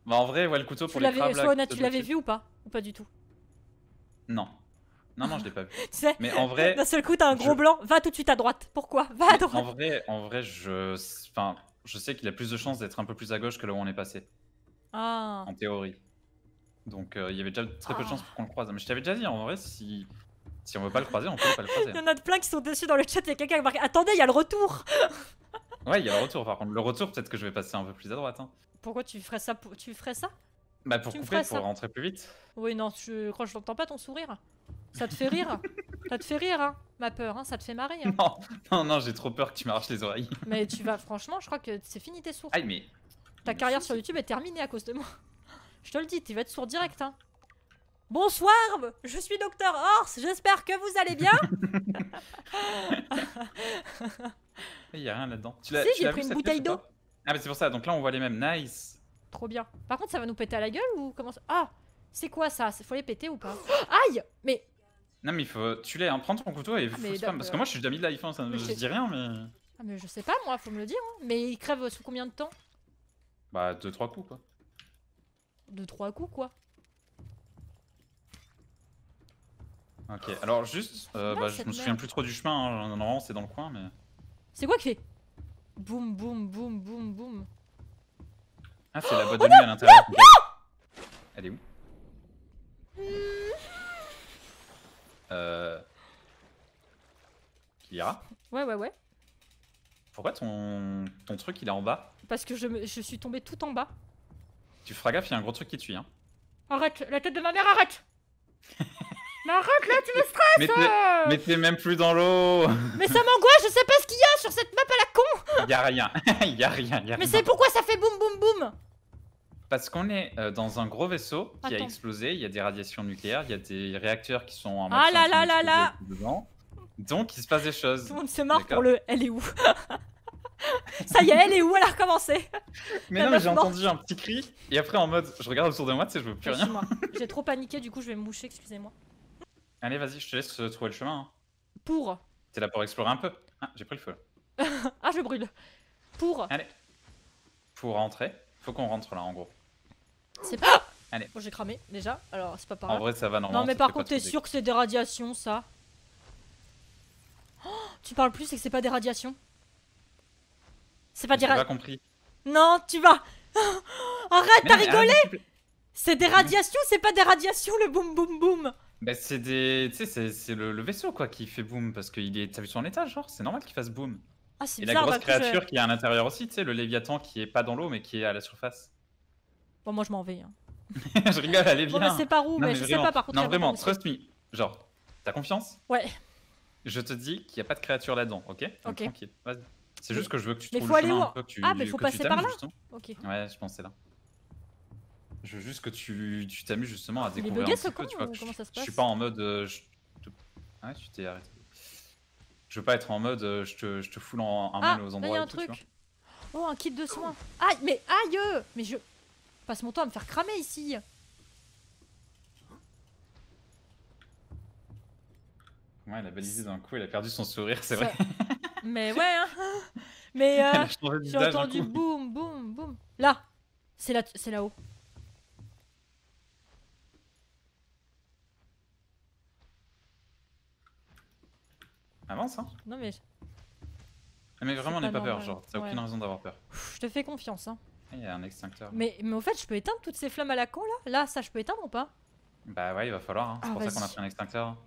Bah en vrai, ouais, le couteau tu pour les crabes là, honnête, tu l'avais vu ou pas? Ou pas du tout? Non. Non, non, je l'ai pas vu. Tu sais, mais en vrai... D'un seul coup, t'as un gros je... blanc, va tout de suite à droite. Pourquoi? Va à droite. En vrai, en vrai je... Enfin, je sais qu'il a plus de chances d'être un peu plus à gauche que là où on est passé. Ah. En théorie. Donc, euh, il y avait déjà très peu ah. de chances pour qu'on le croise. Mais je t'avais déjà dit, en vrai, si... Si on veut pas le croiser, on peut pas le croiser. Il y en a de plein qui sont déçus dans le chat, il y a quelqu'un qui marque « Attendez, il y a le retour !» Ouais, il y a le retour par contre. Le retour, peut-être que je vais passer un peu plus à droite. Hein. Pourquoi tu ferais ça pour... Tu ferais ça? Bah pour tu couper, pour rentrer plus vite. Oui, non, je... quand je n'entends pas ton sourire. Ça te fait rire? Ça te fait rire, hein? Ma peur, hein? Ça te fait marrer, hein? Non, non, non, j'ai trop peur que tu m'arraches les oreilles. Mais tu vas, franchement, je crois que c'est fini tes sourds. Aïe, mais... Ta carrière sur YouTube est terminée à cause de moi. Je te le dis, tu vas être sourd direct, hein. Bonsoir, je suis Docteur Horse, j'espère que vous allez bien. Il y a rien là-dedans. Tu l'as si, j'ai pris une bouteille d'eau. Ah mais c'est pour ça, donc là on voit les mêmes, nice. Trop bien. Par contre, ça va nous péter à la gueule ou comment ça... Ah, c'est quoi ça? Faut les péter ou pas? Aïe. Mais... Non mais il faut... Tu l'es, hein. Prends ton couteau et ah, faut spam. Parce que moi, je suis jamais de la life, hein. Ça, je dis rien, mais... Ah mais je sais pas, moi, faut me le dire, hein. Mais il crève sous combien de temps? Bah, deux trois coups, quoi. deux trois coups, quoi. Ok, alors juste... Euh, bah, je me souviens plus trop du chemin, hein. Normalement, c'est dans le coin, mais... C'est quoi qui fait? Boum, boum, boum, boum, boum. Ah, c'est la boîte de nuit à l'intérieur. Elle est où? Euh... Kyliara? Ouais, ouais, ouais. Pourquoi ton, ton truc, il est en bas? Parce que je, me... je suis tombée tout en bas. Tu feras gaffe, il y a un gros truc qui te suit, hein. Arrête, la tête de ma mère, arrête. Mais arrête, là, tu me stresses. Mais t'es même plus dans l'eau. Mais ça m'angoisse, je sais pas ce qu'il y a sur cette map à la con. Il y a rien, il y a rien, y a Mais c'est pourquoi ça fait boum boum boum? Parce qu'on est euh, dans un gros vaisseau qui Attends. a explosé, il y a des radiations nucléaires, il y a des réacteurs qui sont en mode... Ah là là là là. Donc il se passe des choses. Tout le monde se marre pour le « elle est où ?» Ça y est, elle est où? Elle a recommencé. Mais non, mais j'ai entendu un petit cri et après en mode je regarde autour de moi, tu sais, je veux plus rien. J'ai trop paniqué, du coup je vais me moucher, excusez-moi. Allez, vas-y, je te laisse trouver le chemin. Hein. Pour? T'es là pour explorer un peu. Ah, j'ai pris le feu. Ah, je brûle. Pour? Allez. Pour rentrer. Faut qu'on rentre là, en gros. C'est pas... Allez. Bon, j'ai cramé déjà, alors c'est pas pareil. En vrai, ça va normalement. Non, mais par contre, t'es sûr que c'est des radiations, ça? Oh, tu parles plus et que c'est pas des radiations? C'est pas des radiations. J'ai pas compris. Non, tu vas... Arrête, t'as rigolé. C'est des radiations, c'est pas des radiations, le boum boum boum. Bah c'est des... Tu sais, c'est le, le vaisseau, quoi, qui fait boom, parce qu'il est... T'as vu son étage, genre, c'est normal qu'il fasse boom. Ah, c'est bizarre. Et la grosse créature je... qui est à l'intérieur aussi, tu sais, le Léviathan qui est pas dans l'eau, mais qui est à la surface. Bon, moi, je m'en vais, hein. Je rigole, allez bien. Bon, mais c'est par où? Non, mais je vraiment. sais pas, par contre... Non, vraiment, trust me. Genre, t'as confiance? Ouais. Je te dis qu'il n'y a pas de créature là-dedans, ok? Donc, ok. Tranquille, vas-y. C'est juste que je veux que tu mais trouves le chemin où... un peu, que tu... Ah, mais faut passer par là. Ok. Ouais, je pensais là. Je veux juste que tu t'amuses tu justement à découvrir un petit peu, tu vois, que je, je suis pas en mode... Euh, je te... Ah, tu t'es arrêté. Je veux pas être en mode euh, je, te, je te foule en, en ah, mal aux endroits là, y a un truc. Tout, tu vois. Oh, un kit de soins. Aïe, mais aïe. Mais je passe mon temps à me faire cramer ici. Ouais, elle a balisé d'un coup, elle a perdu son sourire, c'est vrai. Mais ouais, hein. Mais euh, j'ai entendu boum, boum, boum. Là, c'est là, c'est là-haut. Avance, hein. Non mais... Mais vraiment, n'aie pas peur, genre, t'as aucune raison d'avoir peur. Je te fais confiance, hein. Il y a un extincteur. Mais, mais au fait, je peux éteindre toutes ces flammes à la con, là? Là, ça, je peux éteindre ou pas? Bah ouais, il va falloir, hein. C'est pour ça qu'on a pris un extincteur.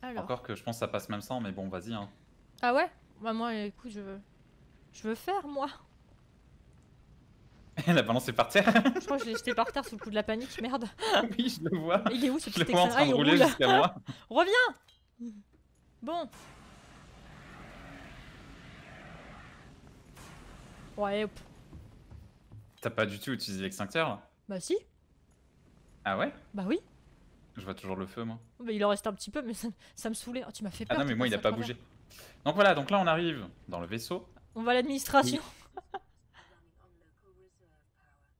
Alors. Encore que je pense que ça passe même sans, mais bon, vas-y, hein. Ah ouais? Bah moi, écoute, je veux... Je veux faire, moi. Elle a balancé par terre. Je crois que je l'ai jeté par terre sous le coup de la panique, merde. Oui, je le vois. Il est où, ce petit extincteur? Je le vois en train de rouler jusqu'à moi. Reviens. Bon. Ouais. T'as pas du tout utilisé l'extincteur là? Bah si. Ah ouais? Bah oui. Je vois toujours le feu moi. Bah il en reste un petit peu mais ça, ça me saoulait. Oh, tu m'as fait peur. Ah non mais moi il a pas bougé. Donc voilà, donc là on arrive dans le vaisseau. On va à l'administration. Oui.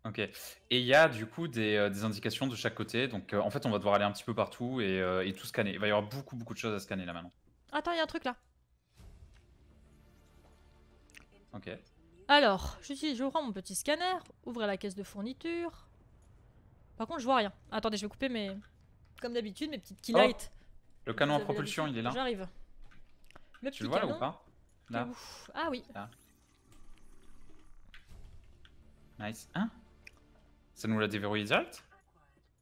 Ok. Et il y a du coup des, euh, des indications de chaque côté. Donc euh, en fait on va devoir aller un petit peu partout et, euh, et tout scanner. Il va y avoir beaucoup beaucoup de choses à scanner là maintenant. Attends, il y a un truc là. Ok. Alors, je, je prends mon petit scanner, ouvre la caisse de fourniture. Par contre, je vois rien. Attendez, je vais couper mes... Comme d'habitude, mes petites key lights. Oh, le canon à propulsion, il est là. J'arrive. Le tu petit le vois canon, là ou pas? Là. Ah oui. Là. Nice. Hein? Ça nous l'a déverrouillé direct?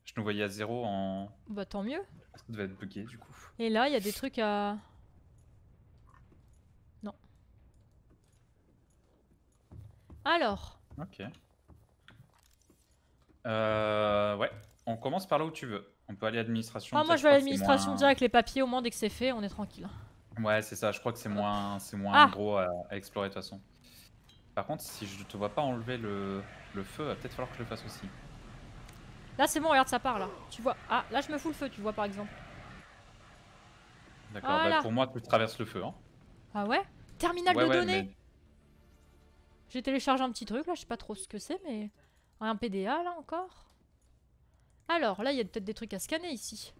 Je nous voyais à zéro en... Bah tant mieux. Ça devait être bugué du coup. Et là, il y a des trucs à... Alors. Ok. Euh, ouais. On commence par là où tu veux. On peut aller à l'administration. Ah, moi je vais à l'administration moins... direct, les papiers, au moins dès que c'est fait, on est tranquille. Ouais, c'est ça. Je crois que c'est moins, c'est moins ah. gros à, à explorer de toute façon. Par contre, si je te vois pas enlever le, le feu, il va peut-être falloir que je le fasse aussi. Là, c'est bon. Regarde, ça part là. Tu vois. Ah, là, je me fous le feu. Tu vois, par exemple. D'accord. Ah, bah, pour moi, tu traverses le feu. Hein. Ah ouais. Terminal ouais, de ouais, données. Mais... J'ai téléchargé un petit truc là, je sais pas trop ce que c'est, mais Un P D A là encore. Alors là il y a peut-être des trucs à scanner ici.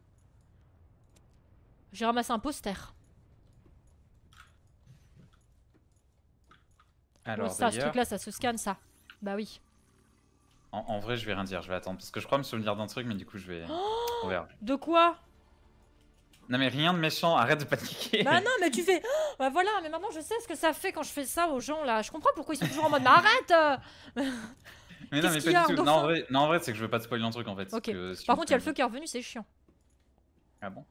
J'ai ramassé un poster. Alors, oh, ça, ce truc là ça se scanne ça. Bah oui. En, en vrai je vais rien dire, je vais attendre parce que je crois me souvenir d'un truc mais du coup je vais... Oh, on verra. De quoi? Non mais rien de méchant, arrête de paniquer. Bah non mais tu fais... Oh, bah voilà, mais maintenant je sais ce que ça fait quand je fais ça aux gens là. Je comprends pourquoi ils sont toujours en mode... Mais arrête euh... Mais non mais pas du tout, non en vrai, non, en vrai c'est que je veux pas te spoiler un truc en fait. Okay. Que, si par contre il y a le feu qui est revenu, c'est chiant. Ah bon?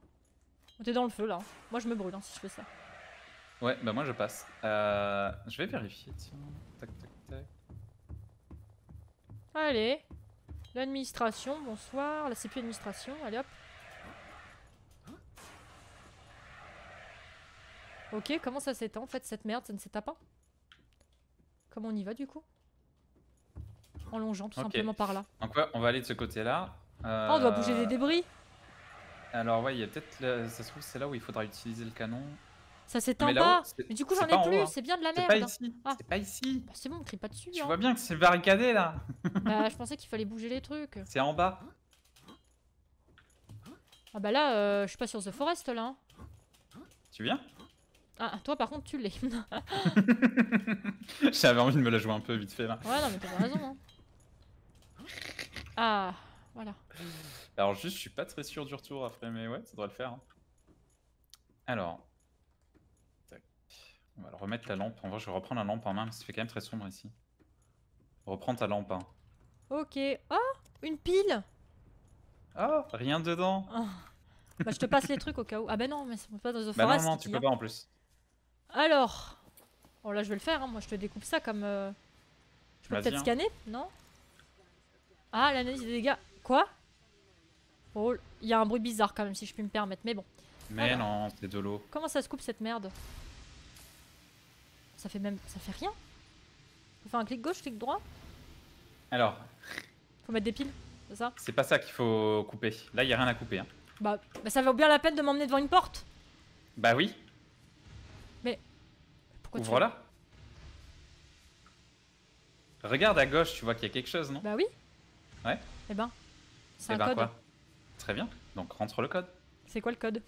T'es dans le feu là, moi je me brûle hein, si je fais ça. Ouais bah moi je passe. Euh, je vais vérifier tiens. Tac tac tac. Allez, l'administration, bonsoir, la C P administration, allez hop. Ok, comment ça s'éteint en fait cette merde, ça ne s'éteint pas? Comment on y va du coup? En longeant tout okay. simplement par là. Donc ouais, on va aller de ce côté là. Euh... Oh, on doit bouger des débris. Alors ouais, il y a peut-être, le... ça se trouve c'est là où il faudra utiliser le canon. Ça s'éteint pas. Mais du coup j'en ai plus, c'est bien de la merde. C'est pas ici, ah. c'est pas ici. Bah, c'est bon, on crie pas dessus. Tu hein. vois bien que c'est barricadé là. Bah je pensais qu'il fallait bouger les trucs. C'est en bas. Ah bah là, euh, je suis pas sur The Forest là. Tu viens? Ah, toi par contre tu l'es. J'avais envie de me la jouer un peu vite fait là. Ouais non mais t'as raison hein. Ah, voilà. Alors juste, je suis pas très sûr du retour après, mais ouais, ça devrait le faire. Hein. Alors, tac. On va remettre la lampe. En vrai, je vais reprendre la lampe en main, parce que ça fait quand même très sombre ici. Reprends ta lampe. Hein. Ok. Oh, une pile. Oh, rien dedans. Oh. Bah, je te passe les trucs au cas où. Ah bah non, mais ça peut pas dans The Forest. Bah non, non, tu peux pas en plus. Alors, oh là, je vais le faire. Hein. Moi, je te découpe ça comme. Euh... Je peux peut-être scanner, non? Ah, l'analyse des dégâts. Quoi? Oh, il y a un bruit bizarre quand même, si je puis me permettre, mais bon. Mais alors, non, c'est de l'eau. Comment ça se coupe cette merde? Ça fait même... ça fait rien. Faut faire un clic gauche, clic droit. Alors... Faut mettre des piles, c'est ça? C'est pas ça qu'il faut couper. Là, il y a rien à couper. Hein. Bah, bah, ça vaut bien la peine de m'emmener devant une porte. Bah oui. Mais... pourquoi ouvre tu... là. Regarde à gauche, tu vois qu'il y a quelque chose, non? Bah oui. Ouais. Eh ben, c'est eh un ben code. Quoi. Très bien, donc rentre le code. C'est quoi le code?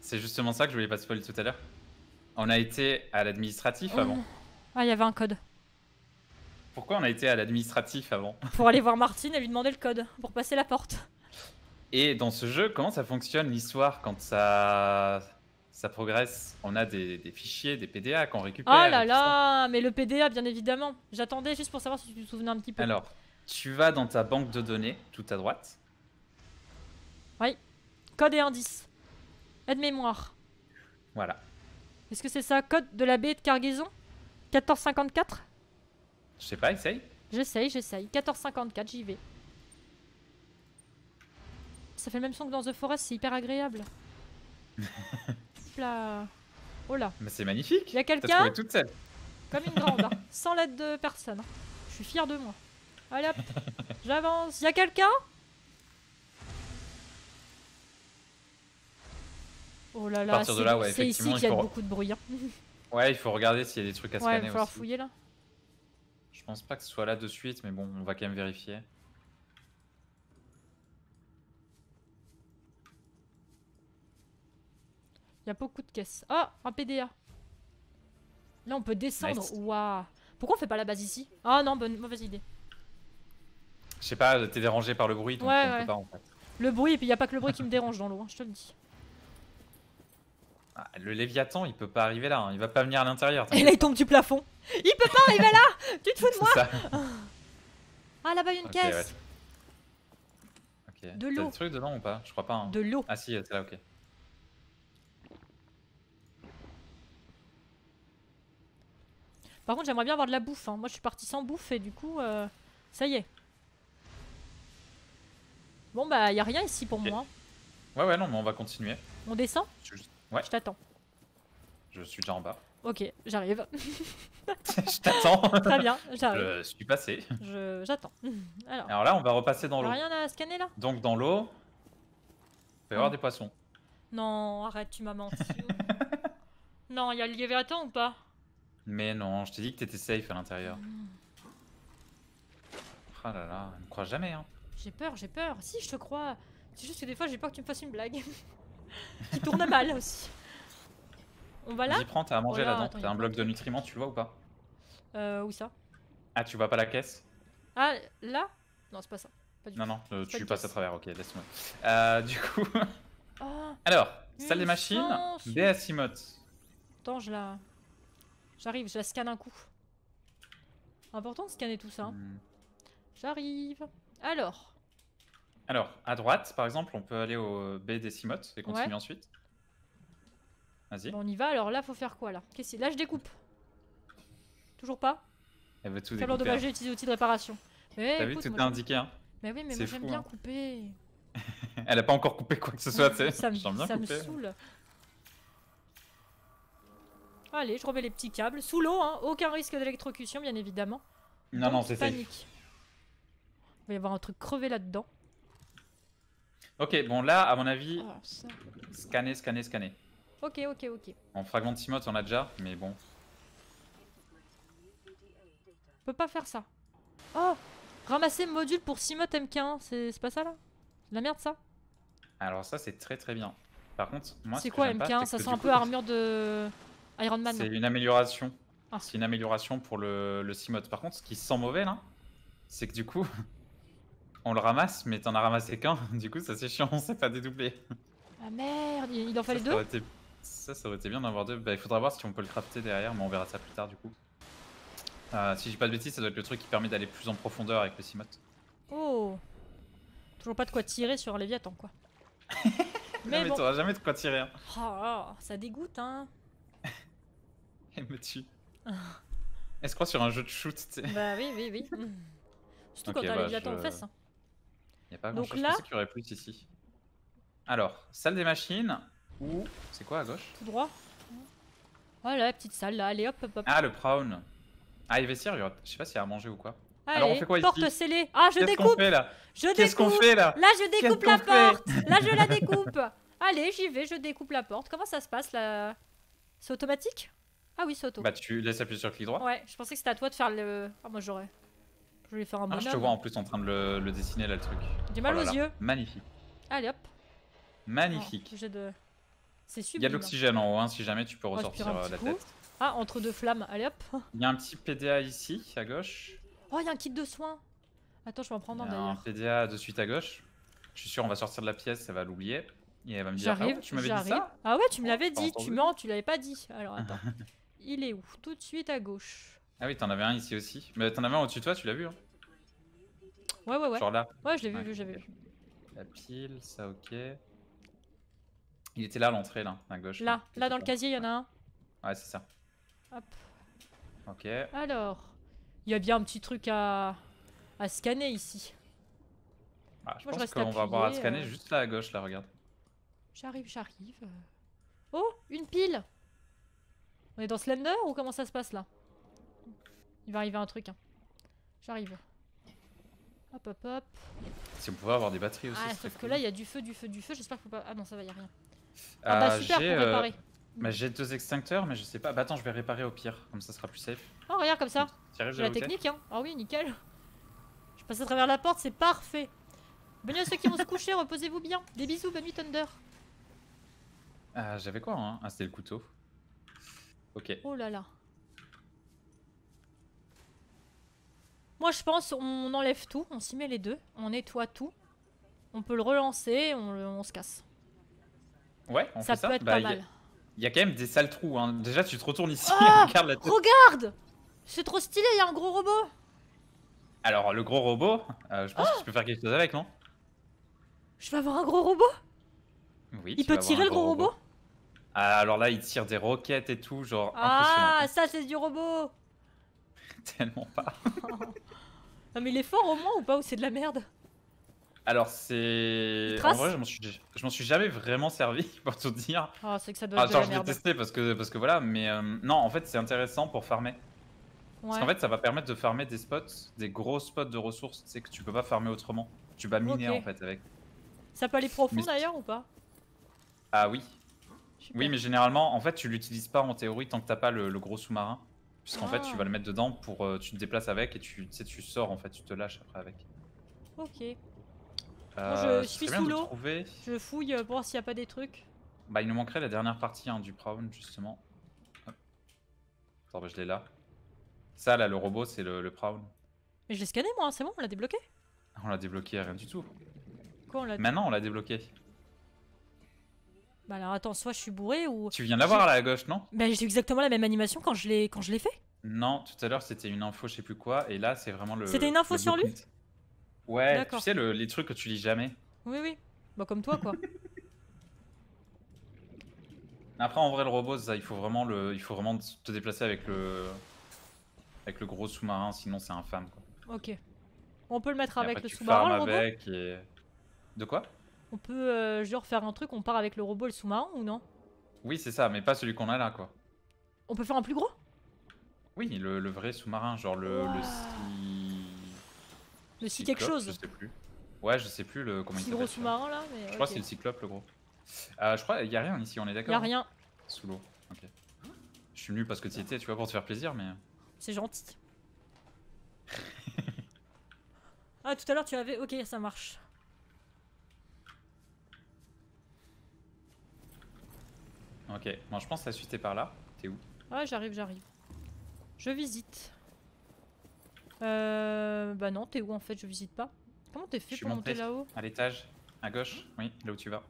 C'est justement ça que je voulais pas spoiler tout à l'heure. On a été à l'administratif oh. avant. Ah, il y avait un code. Pourquoi on a été à l'administratif avant? Pour aller voir Martine et lui demander le code, pour passer la porte. Et dans ce jeu, comment ça fonctionne l'histoire quand ça... ça progresse? On a des, des fichiers, des P D A qu'on récupère. Oh là là, mais le P D A bien évidemment. J'attendais juste pour savoir si tu te souvenais un petit peu. Alors. Tu vas dans ta banque de données, tout à droite. Oui. Code et indice. Aide-mémoire. Voilà. Est-ce que c'est ça? Code de la baie de Cargaison quatorze cinquante-quatre? Je sais pas, essaye. J'essaye, j'essaye. quatorze cinquante-quatre, j'y vais. Ça fait le même son que dans The Forest, c'est hyper agréable. Là. Oh là. Mais c'est magnifique. Il y a quelqu'un toute seule. Comme une grande, hein. Sans l'aide de personne. Hein. Je suis fière de moi. Allez hop, j'avance. Y'a quelqu'un? Oh là là, c'est ouais, ici qu'il y a faut... beaucoup de bruit. Hein. Ouais, il faut regarder s'il y a des trucs à scanner. Ouais, il va falloir aussi fouiller là. Je pense pas que ce soit là de suite, mais bon, on va quand même vérifier. Il y a beaucoup de caisses. Oh, un P D A. Là, on peut descendre. Waouh. Nice. Pourquoi on fait pas la base ici? Ah oh, non, bonne, mauvaise idée. Je sais pas, t'es dérangé par le bruit, donc ouais, on ouais. peut pas en fait. Le bruit, et puis y a pas que le bruit qui me dérange dans l'eau, hein, je te le dis. Ah, le Léviathan, il peut pas arriver là, hein. Il va pas venir à l'intérieur. Et là, il tombe du plafond. Il peut pas arriver là. Tu te fous de moi? Ah, là-bas, il y a une okay, caisse. Ouais. Okay. De l'eau. T'as des trucs dedans ou pas? Je crois pas. Hein. De l'eau. Ah si, c'est là, ok. Par contre, j'aimerais bien avoir de la bouffe. Hein. Moi, je suis partie sans bouffe, et du coup, euh, ça y est. Bon bah y'a rien ici pour okay. moi. Ouais ouais non mais on va continuer. On descend? Je... Ouais. Je t'attends. Je suis déjà en bas. Ok, j'arrive. Je t'attends. Très bien, j'arrive. Je suis passé. Je... J'attends. Alors... Alors là on va repasser dans l'eau. Rien à scanner là? Donc dans l'eau, il va y avoir des poissons. Non arrête, tu m'as menti. Non, y'a le Léviathan ou pas? Mais non, je t'ai dit que t'étais safe à l'intérieur. Ah là là, elle me croit jamais, hein. J'ai peur, j'ai peur. Si, je te crois. C'est juste que des fois, j'ai peur que tu me fasses une blague. Qui tourne mal aussi. On va là. Vas-y, prends, t'as à manger là-dedans. T'as un bloc de nutriments, tu le vois ou pas? Euh, où ça? Ah, tu vois pas la caisse? Ah, là? Non, c'est pas ça. Pas du non, non, euh, tu passes à travers, ok, laisse-moi. Euh, du coup. Oh, alors, salle des machines, des Seamoth. Attends, je la. J'arrive, je la scanne un coup. Important de scanner tout ça. Hmm. J'arrive. Alors. Alors, à droite, par exemple, on peut aller au B des Seamoth et continuer ouais. ensuite. Vas-y. Bon, on y va, alors là, faut faire quoi là? Qu'est-ce que là, je découpe. Toujours pas? Elle veut tout découper. Dommage, j'ai utilisé l'outil de réparation. T'as vu, tout est indiqué, hein. Mais oui, mais moi j'aime bien hein. couper. Elle a pas encore coupé quoi que ce soit, tu sais. Ça, me, bien ça me saoule. Allez, je remets les petits câbles. Sous l'eau, hein. Aucun risque d'électrocution, bien évidemment. Non, donc, non, c'est panique. Il va y avoir un truc crevé là-dedans. Ok, bon là, à mon avis, oh, ça... scanner, scanner, scanner. Ok, ok, ok. En fragment de Seamoth, on a déjà, mais bon. On peut pas faire ça. Oh! Ramasser module pour Seamoth M K un, c'est pas ça là? La merde ça? Alors ça c'est très très bien. Par contre, moi c'est quoi M K un? Ça sent un peu armure de Iron Man. C'est une amélioration. Ah. C'est une amélioration pour le, le Seamoth. Par contre, ce qui sent mauvais là, c'est que du coup, on le ramasse, mais t'en as ramassé qu'un. Du coup, ça c'est chiant, on s'est pas dédoublé. Ah merde, il en fallait ça, deux ça, été... ça, ça aurait été bien d'en avoir deux. Bah, il faudra voir si on peut le crafter derrière, mais on verra ça plus tard du coup. Euh, si j'ai pas de bêtises, ça doit être le truc qui permet d'aller plus en profondeur avec le Seamoth. Oh! Toujours pas de quoi tirer sur Léviathan quoi. Mais non, mais bon. T'auras jamais de quoi tirer. Hein. Oh, ça dégoûte hein. Elle me tue. Elle se croit sur un jeu de shoot, tu sais. Bah oui, oui, oui. Surtout okay, quand t'as bah, Léviathan je... en face. Hein. Y a pas grand-chose. Je pensais qu'il y aurait plus ici. Alors, salle des machines. Ou. C'est quoi à gauche? Tout droit. Voilà, la petite salle là. Allez hop, hop, hop. Ah, le Prawn. Ah, les vestiaires, je sais pas s'il y a à manger ou quoi. Allez, alors on fait quoi ici? Porte scellée. Ah, je découpe. Qu'est-ce qu'on fait là? Là, je découpe la porte. Là, je la découpe. Allez, j'y vais, je découpe la porte. Comment ça se passe là? C'est automatique? Ah oui, c'est auto. Bah, tu laisses appuyer sur le clic droit. Ouais, je pensais que c'était à toi de faire le. Ah, moi j'aurais. Je vais faire un bonhomme. Ah, je te vois en plus en train de le, le dessiner là, le truc. J'ai mal aux yeux. Magnifique. Allez hop. Magnifique. Oh, de... C'est super. Il y a de l'oxygène en haut, hein, si jamais tu peux ressortir moi, la coup. Tête. Ah, entre deux flammes, allez hop. Il y a un petit P D A ici, à gauche. Oh, il y a un kit de soins. Attends, je vais en prendre un d'ailleurs. Il y a un P D A de suite à gauche. Je suis sûr, on va sortir de la pièce, elle va l'oublier. Et elle va me dire, ah ouais, tu m'avais dit ça. Ah ouais, tu me l'avais dit, tu mens, tu l'avais pas dit. Alors attends, il est où? Tout de suite à gauche. Ah oui, t'en avais un ici aussi. Mais t'en avais un au-dessus de toi, tu l'as vu hein? Ouais, ouais, ouais. Genre là. Ouais, je l'ai vu, j'avais vu. La pile, ça ok. Il était là à l'entrée, là, à gauche. Là, là dans le casier, il y en a un. Ouais, c'est ça. Hop. Ok. Alors, il y a bien un petit truc à, à scanner ici. Ah, je Moi, pense qu'on va avoir à scanner euh... juste là à gauche, là, regarde. J'arrive, j'arrive. Oh, une pile. On est dans Slender ou comment ça se passe là? Il va arriver un truc. Hein. J'arrive. Hop, hop, hop. Si on pouvait avoir des batteries aussi. Ah, sauf que cool. Là, il y a du feu, du feu, du feu. J'espère qu'il faut pas. Ah non, ça va, il y a rien. Ah euh, bah super pour réparer. Euh... Bah, j'ai deux extincteurs, mais je sais pas. Bah attends, je vais réparer au pire, comme ça sera plus safe. Oh, regarde comme ça. J'ai la technique, hein. Ah oui, nickel. Je passe à travers la porte, c'est parfait. Bienvenue à ceux qui vont se coucher, reposez-vous bien. Des bisous, bonne nuit, Thunder. Euh, J'avais quoi, hein? Ah, c'était le couteau. Ok. Oh là là. Moi, je pense, on enlève tout, on s'y met les deux, on nettoie tout. On peut le relancer, on, le, on se casse. Ouais, on ça fait ça. Ça peut être bah, pas mal. Il y a quand même des sales trous, hein. Déjà tu te retournes ici oh et regarde la tête. Regarde! C'est trop stylé, il y a un gros robot! Alors le gros robot, euh, je pense oh que tu peux faire quelque chose avec, non? Je vais avoir un gros robot? Oui. Il peut tirer le gros robot, robot. Ah, alors là il tire des roquettes et tout, genre ah, impressionnant. Ah ça c'est du robot! Tellement pas. Non mais il est fort au moins ou pas? Ou c'est de la merde? Alors c'est... En vrai je m'en suis... suis jamais vraiment servi pour tout dire. Ah oh, c'est que ça doit être ah, genre, de la merde. Je vais tester parce que, parce que voilà, mais euh, non en fait c'est intéressant pour farmer. Ouais. Parce qu'en fait ça va permettre de farmer des spots, des gros spots de ressources, tu sais que tu peux pas farmer autrement. Tu vas miner okay. en fait avec. Ça peut aller profond mais... d'ailleurs ou pas? Ah oui. Super. Oui mais généralement en fait tu l'utilises pas en théorie tant que t'as pas le, le gros sous-marin. Puisqu'en ah. fait, tu vas le mettre dedans pour. Euh, tu te déplaces avec et tu, tu sais, tu sors en fait, tu te lâches après avec. Ok. Euh, bon, je, je suis sous l'eau. Trouver... Je fouille pour voir s'il n'y a pas des trucs. Bah, il nous manquerait la dernière partie hein, du Prawn, justement. Hop. Attends, bah, je l'ai là. Ça, là, le robot, c'est le, le Prawn. Mais je l'ai scanné, moi, c'est bon, on l'a débloqué. On l'a débloqué, rien du tout. Quoi, on l'a Maintenant, on l'a débloqué. Bah alors attends, soit je suis bourré ou... Tu viens de l'avoir là à gauche, non? Bah j'ai exactement la même animation quand je l'ai quand je l'ai fait. Non, tout à l'heure c'était une info je sais plus quoi, et là c'est vraiment le... C'était une info sur lui? Ouais, tu sais le, les trucs que tu lis jamais. Oui, oui, bah comme toi quoi. Après en vrai le robot, ça, il, faut vraiment le, il faut vraiment te déplacer avec le, avec le gros sous-marin, sinon c'est infâme quoi. Ok, on peut le mettre et avec après, le sous-marin le robot avec et... De quoi? On peut euh, genre faire un truc, on part avec le robot et le sous-marin ou non? Oui c'est ça, mais pas celui qu'on a là quoi. On peut faire un plus gros? Oui, le, le vrai sous-marin, genre le... Wow. Le si... Le si quelque chose. Je sais plus. Ouais, je sais plus le... Comment il s'appelle. Le gros sous-marin là mais... Je okay. crois que c'est le cyclope le gros. Euh, je crois, y a rien ici, on est d'accord? Y a rien. Hein sous l'eau, ok. Je suis venu parce que tu étais, tu vois, pour te faire plaisir mais... C'est gentil. Ah tout à l'heure tu avais... Ok, ça marche. Ok, bon, je pense que la suite est par là. T'es où? Ouais, j'arrive, j'arrive. Je visite. Euh... Bah non, t'es où en fait? Je visite pas. Comment t'es fait pour monter là-haut? À l'étage, à gauche, oui, là où tu vas.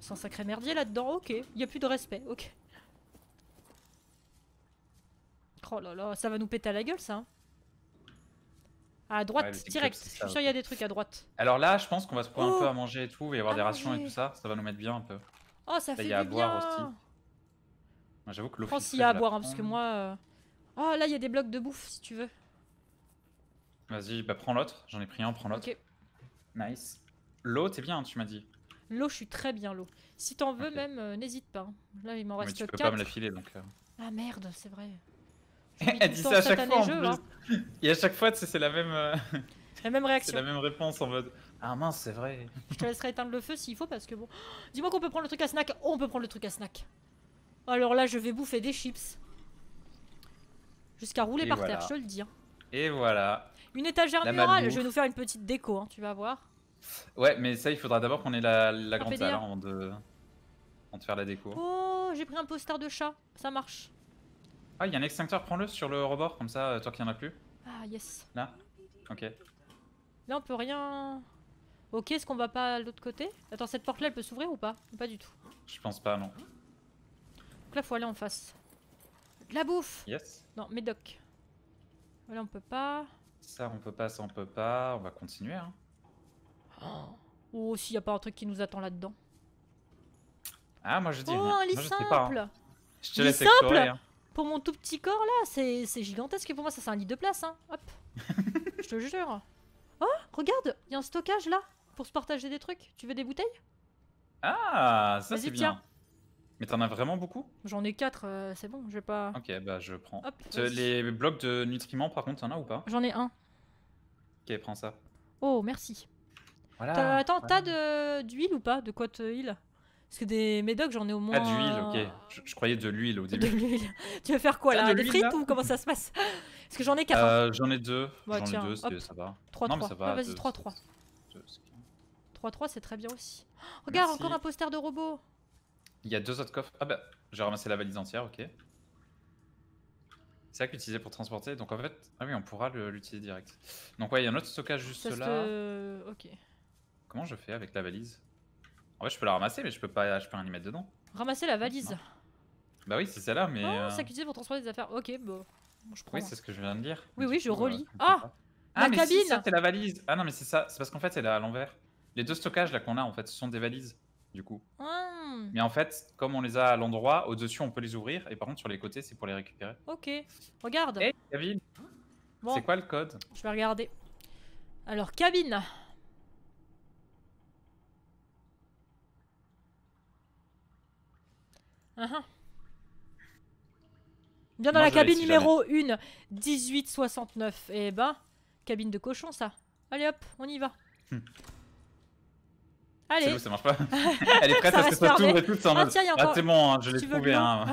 C'est un sacré merdier là-dedans, ok. Y a plus de respect, ok. Oh là là, ça va nous péter à la gueule ça. À droite, ouais, direct. Je suis sûr il y a des trucs à droite. Alors là, je pense qu'on va se prendre oh un peu à manger et tout, il va y avoir à des manger. Rations et tout ça, ça va nous mettre bien un peu. Oh, ça là, fait du bien. Il y a à boire aussi. Moi, j'avoue que l'eau. Je pense qu'il y a à boire, hein, parce que moi. Euh... Oh, là, il y a des blocs de bouffe, si tu veux. Vas-y, bah prends l'autre. J'en ai pris un, prends l'autre. Ok. Nice. L'eau, t'es bien, tu m'as dit. L'eau, je suis très bien, l'eau. Si t'en veux, okay. même, euh, n'hésite pas. Là, il m'en reste quatre. Mais tu peux pas me la filer, donc. Euh... Ah merde, c'est vrai. Elle dit ça à chaque fois, en plus. Hein. Et à chaque fois, tu sais, c'est la même. Euh... La même réaction. C'est la même réponse en mode ah mince, c'est vrai. Je te laisserai éteindre le feu s'il faut parce que bon. Dis-moi qu'on peut prendre le truc à snack. Oh, on peut prendre le truc à snack. Alors là, je vais bouffer des chips. Jusqu'à rouler et par voilà. terre, je te le dis. Hein. Et voilà. Une étagère la murale. Malbouffe. Je vais nous faire une petite déco, hein, tu vas voir. Ouais, mais ça, il faudra d'abord qu'on ait la, la grande salle avant de... avant de faire la déco. Oh, j'ai pris un poster de chat. Ça marche. Ah, il y a un extincteur, prends-le sur le rebord, comme ça, toi qui en as plus. Ah, yes. Là. Ok. Là on peut rien... Ok, est-ce qu'on va pas à l'autre côté? Attends, cette porte là elle peut s'ouvrir ou pas? Pas du tout. Je pense pas, non. Donc là faut aller en face. De la bouffe. Yes. Non, médoc. Là on peut pas. Ça on peut pas, ça on peut pas, on va continuer hein. Oh, oh s'il y a pas un truc qui nous attend là-dedans. Ah moi je dis... Oh rien. Un lit moi, simple je, pas, hein. Je te lit laisse explorer, simple hein. Pour mon tout petit corps là, c'est gigantesque. Pour moi ça c'est un lit de place hein, hop. Je te jure. Oh, regarde, il y a un stockage là pour se partager des trucs. Tu veux des bouteilles? Ah, ça c'est bien. Mais t'en as vraiment beaucoup? J'en ai quatre, euh, c'est bon, je vais pas. Ok, bah je prends. Hop, les blocs de nutriments par contre, t'en as ou pas? J'en ai un. Ok, prends ça. Oh, merci. Voilà. Attends, voilà. T'as d'huile ou pas? De quoi d'huile? Parce que des médocs, j'en ai au moins. Ah, d'huile, ok. Je, je croyais de l'huile au début. De l'huile. Tu veux faire quoi là? Des frites ou comment ça se passe? Parce que j'en ai quatre. Euh, j'en ai deux. Bah, j'en ai deux, hop. Ça va. trois trois. Ah, vas-y, trois trois. trois trois, c'est très bien aussi. Oh, regarde, merci. Encore un poster de robot. Il y a deux autres coffres. Ah, bah, j'ai ramassé la valise entière, ok. C'est ça qu'utiliser pour transporter. Donc en fait, ah oui, on pourra l'utiliser direct. Donc, ouais, il y a un autre stockage juste Test, là. Euh... Ok. Comment je fais avec la valise? En fait, je peux la ramasser, mais je peux pas, je peux rien y mettre dedans. Ramasser la valise. Non. Bah oui, c'est celle-là, mais. Oh, ça qu'utiliser pour transporter des affaires. Ok, bon. Je prends. Oui, c'est ce que je viens de lire. Oui, oui, je relis. Ah, la cabine. Ah, mais c'est la valise. Ah non, mais c'est ça. C'est parce qu'en fait, elle est à l'envers. Les deux stockages là qu'on a, en fait, ce sont des valises, du coup. Mmh. Mais en fait, comme on les a à l'endroit, au-dessus, on peut les ouvrir. Et par contre, sur les côtés, c'est pour les récupérer. Ok. Regarde. Hey, cabine. Bon. C'est quoi le code? Je vais regarder. Alors, cabine. Ah uh-huh. Bien dans non, la cabine numéro un, dix-huit soixante-neuf. Et eh ben, cabine de cochon ça. Allez hop, on y va. Hmm. Allez. C'est où, ça marche pas. Elle est prête à ce que ça s'ouvre et tout. Ah, tiens, y a encore... Ah c'est bon, hein, je l'ai trouvé. Hein.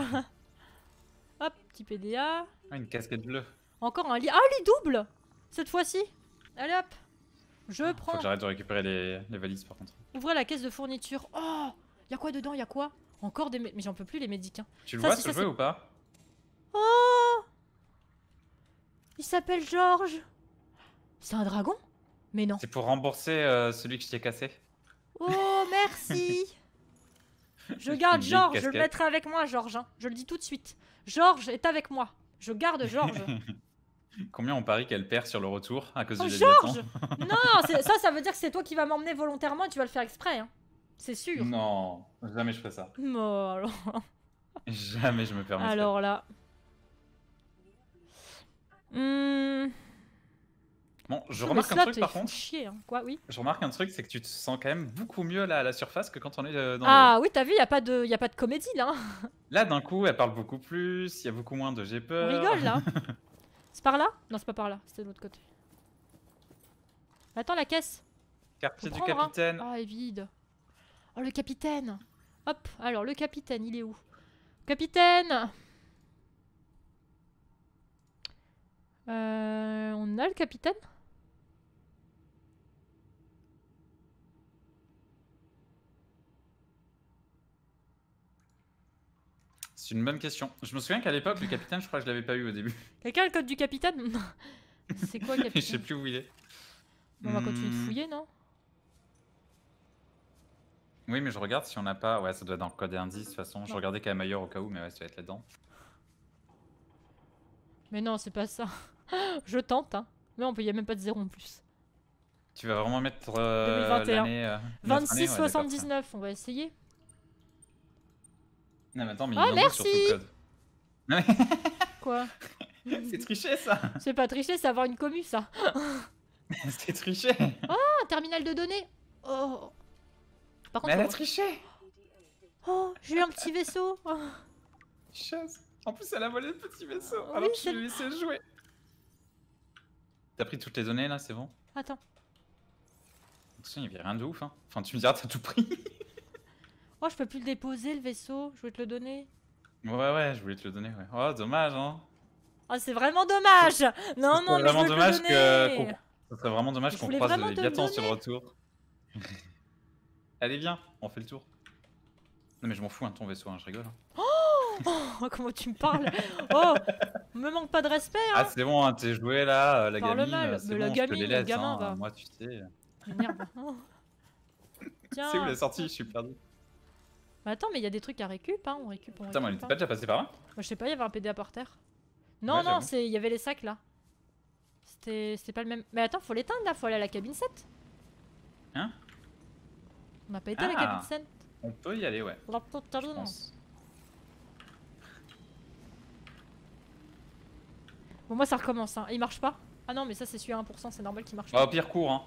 Hop, petit P D A. Ah, une casquette bleue. Encore un lit. Ah, lit double cette fois-ci. Allez hop. Je ah, prends. Faut que j'arrête de récupérer les... les valises par contre. Ouvrez la caisse de fourniture. Oh, y'a quoi dedans? Y'a quoi? Encore des... Mais j'en peux plus les médics. Hein. Tu le ça, vois ce ça, jeu ou pas? Oh, il s'appelle Georges. C'est un dragon? Mais non. C'est pour rembourser euh, celui que je t'ai cassé. Oh, merci. Je garde Georges, je le mettrai avec moi, Georges. Hein. Je le dis tout de suite. Georges est avec moi. Je garde Georges. Combien on parie qu'elle perd sur le retour à cause oh, du Georges? Non, ça, ça veut dire que c'est toi qui vas m'emmener volontairement et tu vas le faire exprès. Hein. C'est sûr. Non, jamais je ferai ça. Oh, alors... Jamais je me permets. Alors là. Mmh... Bon, je remarque un truc par contre. Chier, hein. Quoi, oui. Je remarque un truc, c'est que tu te sens quand même beaucoup mieux là, à la surface que quand on est euh, dans. Ah le... oui, t'as vu, il n'y a, a pas de comédie là. Là, d'un coup, elle parle beaucoup plus, il y a beaucoup moins de j'ai peur. On rigole là. C'est par là? Non, c'est pas par là, c'était de l'autre côté. Attends, la caisse. Quartier du capitaine. Ah, hein. Oh, elle est vide. Oh, le capitaine. Hop, alors le capitaine, il est où? Capitaine. Euh, on a le capitaine? C'est une bonne question. Je me souviens qu'à l'époque, le capitaine, je crois que je l'avais pas eu au début. Quelqu'un a le code du capitaine? C'est quoi capitaine? Je sais plus où il est. On va continuer de fouiller, non? Oui, mais je regarde si on n'a pas... Ouais, ça doit être dans le code et indice, de toute façon. Non. Je regardais quand même ailleurs au cas où, mais ouais, ça doit être là-dedans. Mais non, c'est pas ça. Je tente, hein. Mais on peut... y a même pas de zéro en plus. Tu vas vraiment mettre euh, vingt vingt et un. Euh, vingt-six soixante-dix-neuf, ouais, on va essayer. Non mais attends, mais ah, il merci sur le code. Quoi? C'est triché ça. C'est pas triché, c'est avoir une commu ça. C'est triché. Ah, oh, terminal de données. Oh. Par contre, mais elle a triché. Oh, j'ai eu un petit vaisseau. Chose. En plus, elle a volé le petit vaisseau. Oui, alors que je lui laissais jouer. T'as pris toutes les données là, c'est bon? Attends. Il n'y avait rien de ouf, hein. Enfin, tu me diras, t'as tout pris. Oh, je peux plus le déposer le vaisseau, je voulais te le donner. Ouais, ouais, je voulais te le donner, ouais. Oh, dommage, hein. Oh, c'est vraiment dommage. Non, non, mais je voulais te le donner. Ce serait vraiment dommage qu'on croise les Léviathans sur le retour. Allez, viens, on fait le tour. Non, mais je m'en fous, hein, ton vaisseau, hein, je rigole. Hein. Oh, comment tu me parles? Oh, me manque pas de respect, hein. Ah, c'est bon, hein, t'es joué là, euh, la gamine, mal. Mais bon, la gamine, je te les laisse, hein, va. Moi, tu sais. Merde. Oh. C'est où la sortie? Je suis perdu. Bah attends, mais il y a des trucs à récup, hein, on récup, on récup. Putain, mais elle était pas déjà passée par là? Moi, je sais pas, il y avait un P D A par terre. Non, ouais, non, il y avait les sacs là. C'était pas le même. Mais attends, faut l'éteindre là, faut aller à la cabine sept. Hein? On n'a pas éteint ah, la cabine sept. On peut y aller, ouais. Bon, moi ça recommence, hein. Il marche pas? Ah non, mais ça c'est celui à un pour cent, c'est normal qu'il marche pas. Ah, au pire, cours, hein.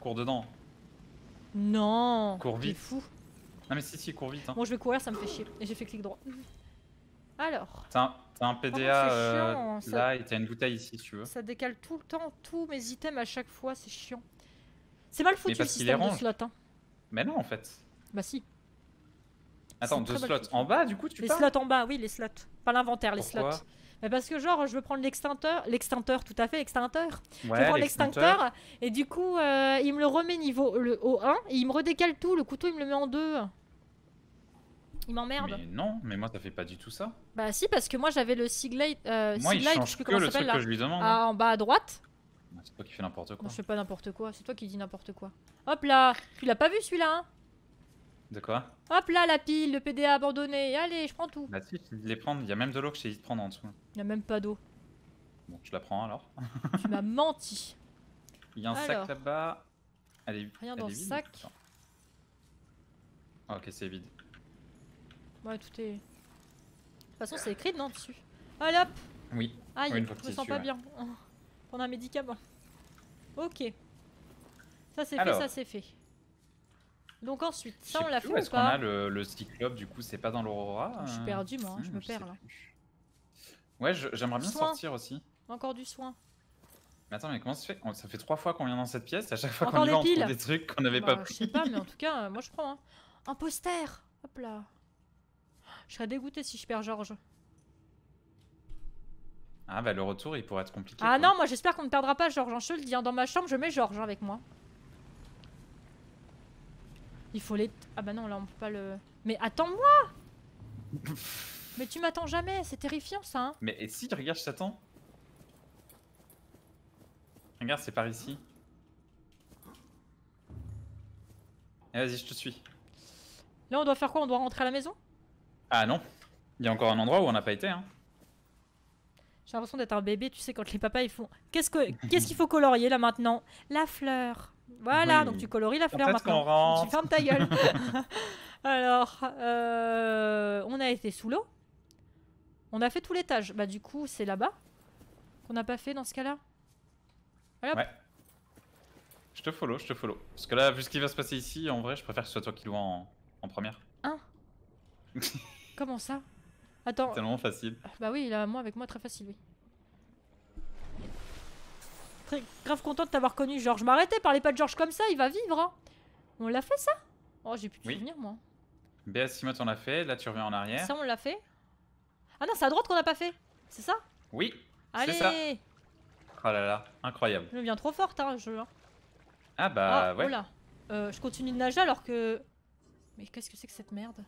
Cours dedans. Non. Cours vite. Fou. Non, mais si, si, cours vite. Hein. Bon, je vais courir, ça me fait chier. Et j'ai fait clic droit. Alors. T'as un, un P D A euh, chiant, ça... là et t'as une bouteille ici, si tu veux. Ça décale tout le temps, tous mes items à chaque fois, c'est chiant. C'est mal foutu le système de slot. Hein. Mais non, en fait. Bah si. Attends, deux slots en bas, du coup, tu les parles? Les slots en bas, oui, les slots. Pas l'inventaire, les slots. Mais parce que, genre, je veux prendre l'extincteur. L'extincteur, tout à fait, l'extincteur. Ouais, je veux prendre l'extincteur. Et du coup, euh, il me le remet niveau le, au un. Et il me redécale tout. Le couteau, il me le met en deux. Il m'emmerde. Mais non, mais moi, ça fait pas du tout ça. Bah, si, parce que moi, j'avais le Siglite. Euh, moi, Siglite, il change je sais que comment le truc là. Que je lui demande. Ah, en bas à droite. C'est toi qui fais n'importe quoi. Non, je fais pas n'importe quoi. C'est toi qui dis n'importe quoi. Hop là. Tu l'as pas vu celui-là, hein? De quoi? Hop là, la pile, le P D A abandonné. Allez, je prends tout. Bah si, je vais les prendre. Il y a même de l'eau que j'ai dit de prendre en dessous. Il y a même pas d'eau. Bon, je la prends alors. Tu m'as menti. Il y a un alors. sac là-bas. Allez, rien elle dans le sac. Oh, ok, c'est vide. Ouais, tout est. De toute façon, c'est écrit non dessus. Allez hop. Oui. Aïe, oui, une fois je me sens dessus, pas ouais. bien. Oh, prendre un médicament. Ok. Ça c'est fait, ça c'est fait. Donc ensuite, ça on l'a fait ou pas? Est-ce qu'on a le, le Cyclope, du coup, c'est pas dans l'Aurora? Je suis perdu, moi, hein, je me perds là. Ouais, j'aimerais bien sortir aussi. Encore du soin. Mais attends, mais comment ça se fait? Ça fait trois fois qu'on vient dans cette pièce, à chaque fois qu'on y va, on trouve des trucs qu'on n'avait bah, pas pris. Je sais pas, mais en tout cas, euh, moi je prends hein. un poster. Hop là. Je serais dégoûté si je perds Georges. Ah bah le retour il pourrait être compliqué. Ah quoi. Non, moi j'espère qu'on ne perdra pas Georges. Je te le dis, hein, dans ma chambre je mets Georges avec moi. Il faut les... Ah bah non, là on peut pas le... Mais attends-moi. Mais tu m'attends jamais, c'est terrifiant ça hein. Mais et si, regarde, je t'attends. Regarde, c'est par ici. Vas-y, je te suis. Là on doit faire quoi? On doit rentrer à la maison? Ah non, il y a encore un endroit où on n'a pas été hein. J'ai l'impression d'être un bébé, tu sais, quand les papas ils font... Qu'est-ce que qu'est-ce qu'il faut colorier là maintenant? La fleur. Voilà, oui. Donc tu colories la fleur maintenant. Tu fermes ta gueule. Alors, euh, on a été sous l'eau. On a fait tout l'étage. Bah du coup, c'est là-bas qu'on n'a pas fait dans ce cas-là. Ouais. Je te follow, je te follow. Parce que là, vu ce qui va se passer ici, en vrai, je préfère que ce soit toi qui loue en, en première. Hein? Comment ça? Attends. C'est tellement facile. Bah oui, là, moi avec moi, très facile, oui. Très grave content de t'avoir connu, Georges. M'arrêtez, parlez pas de Georges comme ça, il va vivre. Hein. On l'a fait, ça? Oh, j'ai plus de oui. souvenirs, moi. B S Seamoth, on l'a fait. Là, tu reviens en arrière. Ça, on l'a fait. Ah non, c'est à droite qu'on n'a pas fait. C'est ça? Oui. Allez ça. Oh là là, incroyable. Je viens trop forte, hein, je. Ah bah ah, ouais. Oh là. Euh, je continue de nager alors que. Mais qu'est-ce que c'est que cette merde?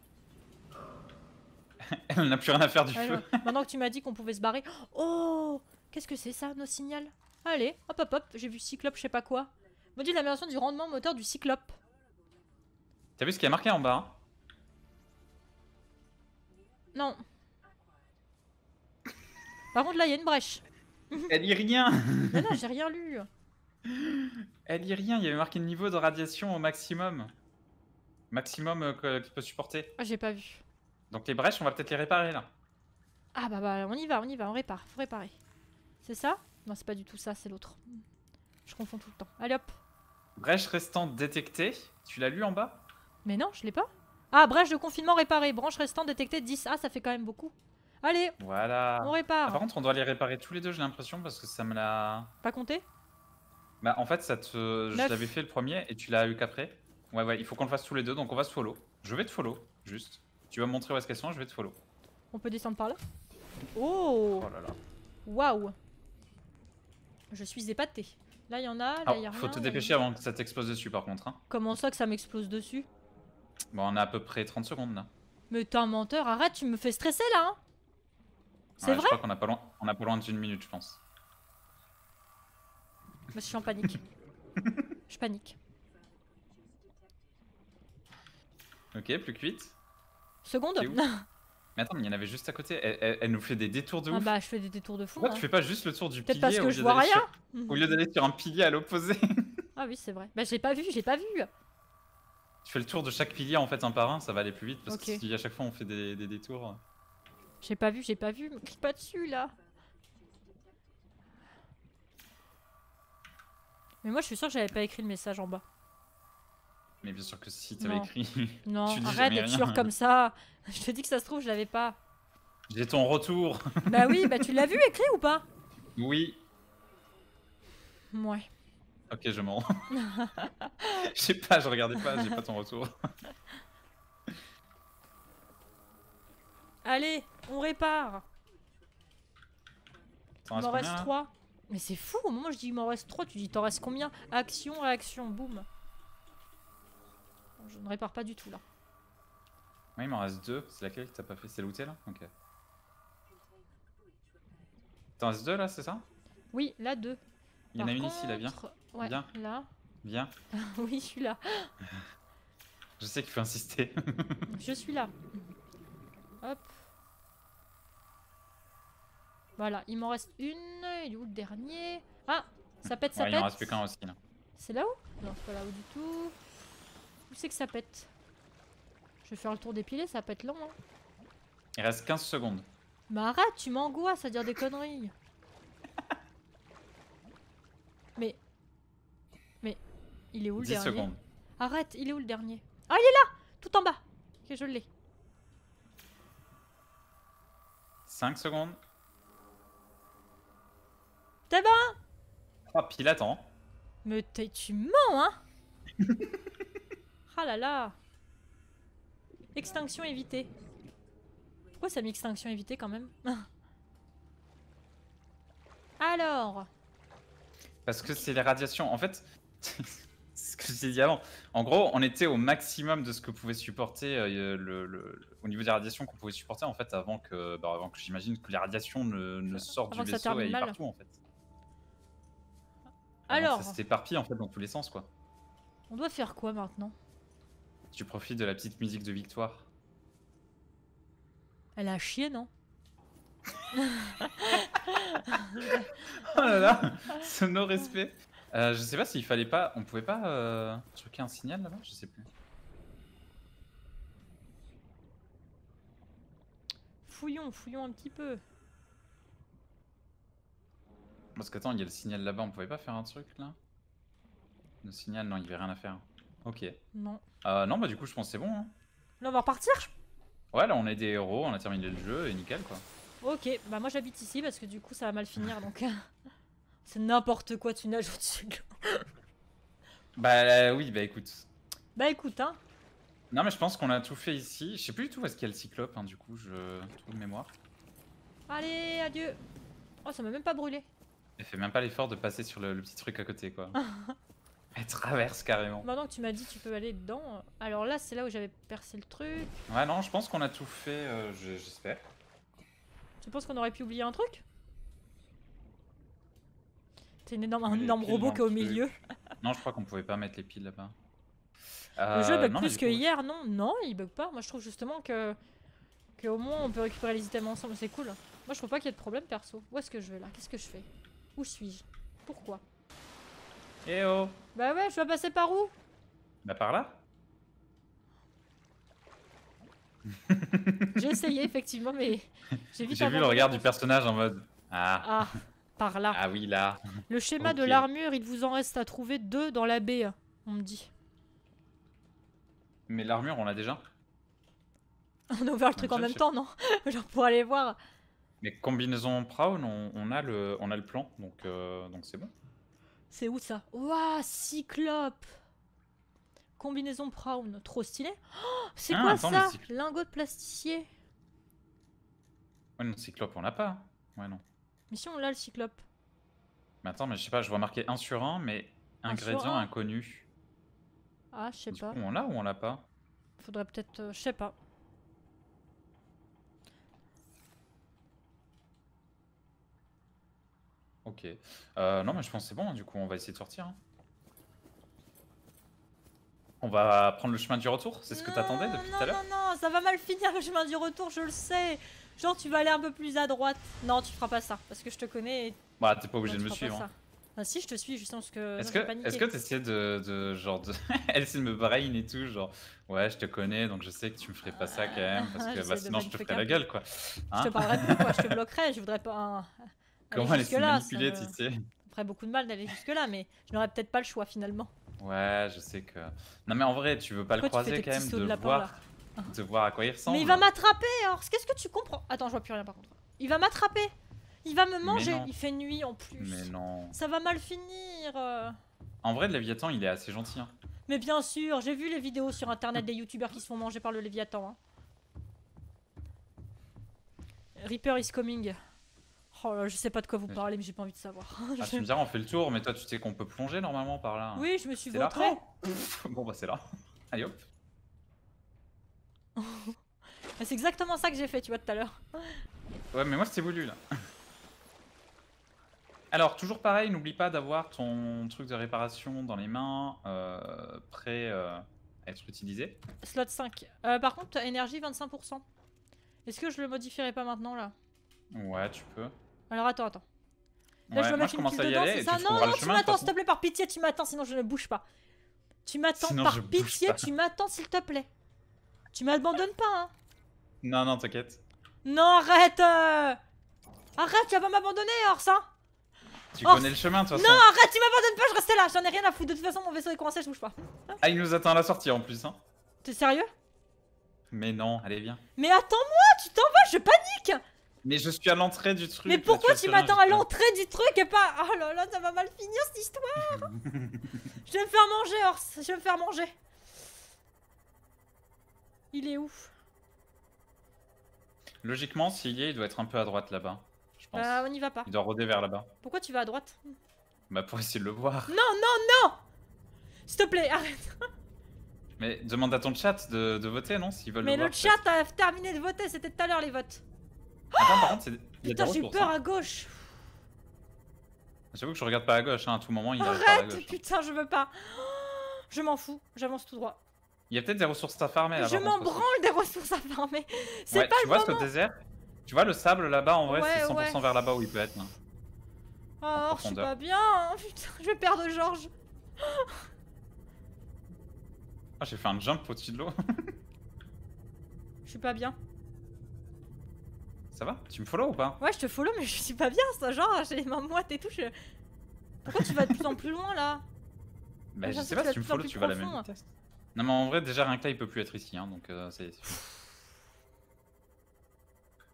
Elle n'a plus rien à faire du ouais, feu. Ouais. Maintenant que tu m'as dit qu'on pouvait se barrer. Oh, qu'est-ce que c'est ça, nos signaux? Allez, hop hop hop, j'ai vu Cyclope, je sais pas quoi. Module d'amélioration du rendement moteur du Cyclope. T'as vu ce qu'il y a marqué en bas hein? Non. Par contre là, il y a une brèche. Elle lit rien. Mais non, j'ai rien lu. Elle lit rien, il y avait marqué le niveau de radiation au maximum. Maximum euh, qu'il peut supporter. Ah, j'ai pas vu. Donc les brèches, on va peut-être les réparer là. Ah bah bah, on y va, on y va, on répare, faut réparer. C'est ça? Non, c'est pas du tout ça, c'est l'autre. Je confonds tout le temps. Allez hop. Brèche restante détectée. Tu l'as lu en bas? Mais non, je l'ai pas. Ah, brèche de confinement réparée. Branche restante détectée dix. Ah, ça fait quand même beaucoup. Allez. Voilà. On répare. Ah, par contre, on doit les réparer tous les deux, j'ai l'impression, parce que ça me l'a... Pas compté? Bah, en fait, ça te... neuf. Je l'avais fait le premier et tu l'as eu qu'après. Ouais, ouais, il faut qu'on le fasse tous les deux, donc on va se follow. Je vais te follow, juste. Tu vas me montrer où est-ce qu'elles sont, je vais te follow. On peut descendre par là? Oh, oh là là. Waouh. Je suis épatée. Là, il y en a, là, il ah, y a rien. Faut te dépêcher avant que ça t'explose dessus, par contre. Hein. Comment ça que ça m'explose dessus? Bon, on a à peu près trente secondes, là. Mais t'es un menteur, arrête, tu me fais stresser, là. Hein. C'est ouais, vrai? Je crois qu'on a pas loin, on a pas loin d'une minute, je pense. Bah, je suis en panique. Je panique. Ok, plus que huit. Seconde. Mais attends, mais il y en avait juste à côté. Elle, elle, elle nous fait des détours de ouf. Ah bah, je fais des détours de fou. Pourquoi hein. Tu fais pas juste le tour du pilier parce que au, lieu je vois rien. Sur, au lieu d'aller sur un pilier à l'opposé? Ah oui, c'est vrai. Bah, je l'ai pas vu, je l'ai pas vu. Tu fais le tour de chaque pilier en fait un par un, ça va aller plus vite parce okay. que si à chaque fois on fait des, des détours. J'ai pas vu, j'ai pas vu. Me clique pas dessus là. Mais moi, je suis sûr que j'avais pas écrit le message en bas. Mais bien sûr que si t'avais écrit. Non, tu dis arrête d'être sûr comme ça. Je te dis que ça se trouve, je l'avais pas. J'ai ton retour. Bah oui, bah tu l'as vu écrit ou pas? Oui. Ouais. Ok, je m'en rends. Je sais pas, je regardais pas, j'ai pas ton retour. Allez, on répare. Il m'en reste trois. Mais c'est fou, au moment où je dis il m'en reste trois, tu dis t'en restes combien? Action, réaction, boum. Je ne répare pas du tout là. Oui, il m'en reste deux. C'est laquelle que t'as pas fait? C'est looté là? Ok. T'en restes deux là, c'est ça? Oui, là deux. Il y en a une contre... ici, là, viens. Ouais, viens. Là. Viens. Oui, je suis là. Je sais qu'il faut insister. Je suis là. Hop. Voilà, il m'en reste une. Il est où le dernier? Ah, ça pète, ça ouais, pète. Il en reste plus qu'un aussi là. C'est là où? Non, c'est pas là où du tout. Où c'est que ça pète? Je vais faire le tour des piliers, ça pète lent. Hein. Il reste quinze secondes. Bah arrête, tu m'angoisses à dire des conneries. Mais... Mais... Il est où le dernier? dix secondes. Arrête, il est où le dernier? Ah, il est là! Tout en bas! Ok, je l'ai. cinq secondes. T'es bon? Ah, pile, attends. Mais t'es... tu mens, hein. Ah là là. Extinction évitée. Pourquoi ça met extinction évitée quand même? alors? Parce que c'est les radiations. En fait, c'est ce que je t'ai dit avant. En gros, on était au maximum de ce que pouvait supporter euh, le, le, au niveau des radiations qu'on pouvait supporter en fait avant que, bah, avant que j'imagine que les radiations ne, ne sortent avant du vaisseau et partout en fait. Alors, alors ça s'éparpille en fait dans tous les sens quoi. On doit faire quoi maintenant? Tu profites de la petite musique de victoire. Elle a chié, non? Oh là là, ce non-respect. Euh, je sais pas s'il fallait pas... On pouvait pas euh, truquer un signal là-bas? Je sais plus. Fouillons, fouillons un petit peu. Parce qu'attends, il y a le signal là-bas, on pouvait pas faire un truc là? Le signal, non, il y avait rien à faire. Ok. Non. Euh, non, bah du coup, je pense que c'est bon. Hein. Là, on va repartir? Ouais, là, on est des héros, on a terminé le jeu et nickel quoi. Ok, bah moi j'habite ici parce que du coup ça va mal finir donc. C'est n'importe quoi, tu nages au-dessus. Bah euh, oui, bah écoute. Bah écoute, hein. Non, mais je pense qu'on a tout fait ici. Je sais plus du tout où est-ce qu'il y a le cyclope, hein, du coup, je trouve de mémoire. Allez, adieu. Oh, ça m'a même pas brûlé. Elle fait même pas l'effort de passer sur le, le petit truc à côté quoi. Elle traverse carrément. Maintenant que tu m'as dit tu peux aller dedans, alors là c'est là où j'avais percé le truc. Ouais, non, je pense qu'on a tout fait, euh, j'espère. Tu penses qu'on aurait pu oublier un truc? C'est un énorme, un énorme robot qui est au milieu. Non, je crois qu'on pouvait pas mettre les piles là-bas. Euh, le jeu bug plus que hier, non? Non, il bug pas. Moi, je trouve justement que, que au moins on peut récupérer les items ensemble. C'est cool. Moi, je trouve pas qu'il y ait de problème perso. Où est-ce que je vais là? Qu'est-ce que je fais? Où suis-je? Pourquoi? Eh oh! Bah ouais, je dois passer par où? Bah par là. J'ai essayé effectivement, mais j'ai vite. J'ai vu le regard du personnage en mode ah. Ah, par là. Ah oui, là. Le schéma okay. de l'armure, il vous en reste à trouver deux dans la baie, on me dit. Mais l'armure, on l'a déjà. On a ouvert le truc en même temps, non? Genre pour aller voir. Mais combinaison Prawn, on, on a le, on a le plan, donc euh, donc c'est bon. C'est où ça? Ouah, Cyclope. Combinaison Prawn, trop stylé. Oh, c'est ah, quoi attends, ça? Lingot de plasticier. Ouais, non, Cyclope, on l'a pas. Hein. Ouais, non. Mais si, on l'a le Cyclope. Mais attends, mais je sais pas, je vois marqué un sur un, mais ingrédients inconnus. Ah, je sais pas. Coup, on l'a ou on l'a pas? Faudrait peut-être. Euh, je sais pas. Ok. Euh, non, mais je pense c'est bon, du coup, on va essayer de sortir. Hein. On va prendre le chemin du retour? C'est ce que t'attendais depuis tout à l'heure? Non, non, non, ça va mal finir le chemin du retour, je le sais. Genre, tu vas aller un peu plus à droite. Non, tu feras pas ça, parce que je te connais. Et... Bah, t'es pas obligé non, de me suivre. Hein. Ah, si, je te suis, justement, parce que. Est-ce que est-ce que t'essayais de, de. Genre, de... elle essaie de me brain et tout, genre, ouais, je te connais, donc je sais que tu me ferais pas ça quand même, parce que bah, sinon, je te ferais la gueule, quoi. Hein, je te parlerais plus, quoi, je te bloquerais, je voudrais pas. Un... Comment elle essaie de manipuler, tu sais? Ça ferait beaucoup de mal d'aller jusque-là, mais je n'aurais peut-être pas le choix finalement. Ouais, je sais que... Non mais en vrai, tu veux pas Pourquoi le croiser quand même, de, de, voir, de voir à quoi il ressemble. Mais il va m'attraper, alors qu'est-ce que tu comprends? Attends, je vois plus rien par contre. Il va m'attraper. Il va me manger. Il fait nuit en plus. Mais non. Ça va mal finir. En vrai, le Léviathan, il est assez gentil. Hein. Mais bien sûr, j'ai vu les vidéos sur internet des youtubeurs qui se font manger par le Léviathan. Hein. Reaper is coming. Oh là, je sais pas de quoi vous parlez, mais j'ai pas envie de savoir. Ah, tu me diras, on fait le tour, mais toi, tu sais qu'on peut plonger normalement par là. Hein. Oui, je me suis vautré. Bon, bah, c'est là. Allez hop. C'est exactement ça que j'ai fait, tu vois, tout à l'heure. Ouais, mais moi, c'était voulu là. Alors, toujours pareil, n'oublie pas d'avoir ton truc de réparation dans les mains, euh, prêt euh, à être utilisé. Slot cinq. Euh, par contre, énergie vingt-cinq pour cent. Est-ce que je le modifierai pas maintenant là? Ouais, tu peux. Alors attends, attends. Là, ouais, je dois mettre une pile dedans, c'est ça? Non, non, tu m'attends, s'il te plaît, par pitié, tu m'attends, sinon je ne bouge pas. Tu m'attends, par pitié, tu m'attends, s'il te plaît. Tu m'abandonnes pas, hein. Non, non, t'inquiète. Non, arrête euh... Arrête, tu vas pas m'abandonner, Ors, hein. Tu Ors... connais le chemin, de toute façon. Non, arrête, tu m'abandonnes pas, je reste là, j'en ai rien à foutre. De toute façon, mon vaisseau est coincé, je bouge pas. Ah, il nous attend à la sortie, en plus, hein. T'es sérieux? Mais non, allez, viens. Mais attends-moi, tu t'en vas, je panique. Mais je suis à l'entrée du truc. Mais pourquoi tu m'attends à l'entrée du truc et pas... Oh là là, ça va mal finir cette histoire. Je vais me faire manger, Ors. Je vais me faire manger. Il est où? Logiquement, s'il y est, il doit être un peu à droite là-bas. je pense. Bah, on n'y va pas. Il doit rôder vers là-bas. Pourquoi tu vas à droite? Bah, pour essayer de le voir. Non, non, non! S'il te plaît, arrête! Mais demande à ton chat de, de voter, non? S'ils veulent. Mais le, le voir, chat a terminé de voter, c'était tout à l'heure les votes. Attends, par contre, c'est. Putain, j'ai peur ça. À gauche. J'avoue que je regarde pas à gauche, hein, à tout moment il arrive par la gauche. Arrête, putain, je veux pas. Je m'en fous, j'avance tout droit. Il y a peut-être des ressources à farmer là. Je m'en branle des ressources à farmer. C'est ouais, pas tu le vois moment. Ce désert? Tu vois le sable là-bas en vrai, ouais, c'est cent pour cent ouais. vers là-bas où il peut être. Hein. Oh, or, je suis pas bien, hein. Putain, je vais perdre Georges. Ah, j'ai fait un jump au-dessus de l'eau. Je suis pas bien. Ça va? Tu me follow ou pas? Ouais, je te follow, mais je suis pas bien, ça. Genre, j'ai les mains moites et tout. Je... Pourquoi tu vas de plus en plus loin là? Bah, mais je sais pas si tu me follow, tu vas à la même vitesse. Non, mais en vrai, déjà rien que là, il peut plus être ici, hein, donc euh, c'est.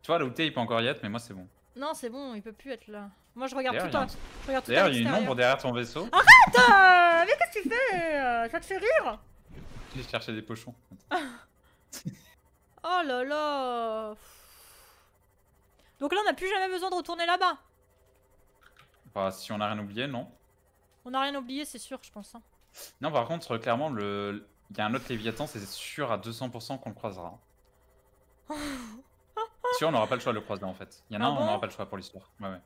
Tu vois, là où t'es, il peut encore y être, mais moi, c'est bon. Non, c'est bon, il peut plus être là. Moi, je regarde tout à l'heure. D'ailleurs, il y a une ombre derrière ton vaisseau. Arrête! Mais qu'est-ce que tu fais? Ça te fait rire? J'ai cherché des pochons. Oh là là! Donc là, on n'a plus jamais besoin de retourner là-bas. Bah, si on a rien oublié, non? On a rien oublié, c'est sûr, je pense. Hein. Non, par contre, clairement, le... il y a un autre Léviathan, c'est sûr à deux cents pour cent qu'on le croisera. Sûr, on n'aura pas le choix de le croiser en fait. Il y en a ah un, bon on n'aura pas le choix pour l'histoire. Ouais, ouais.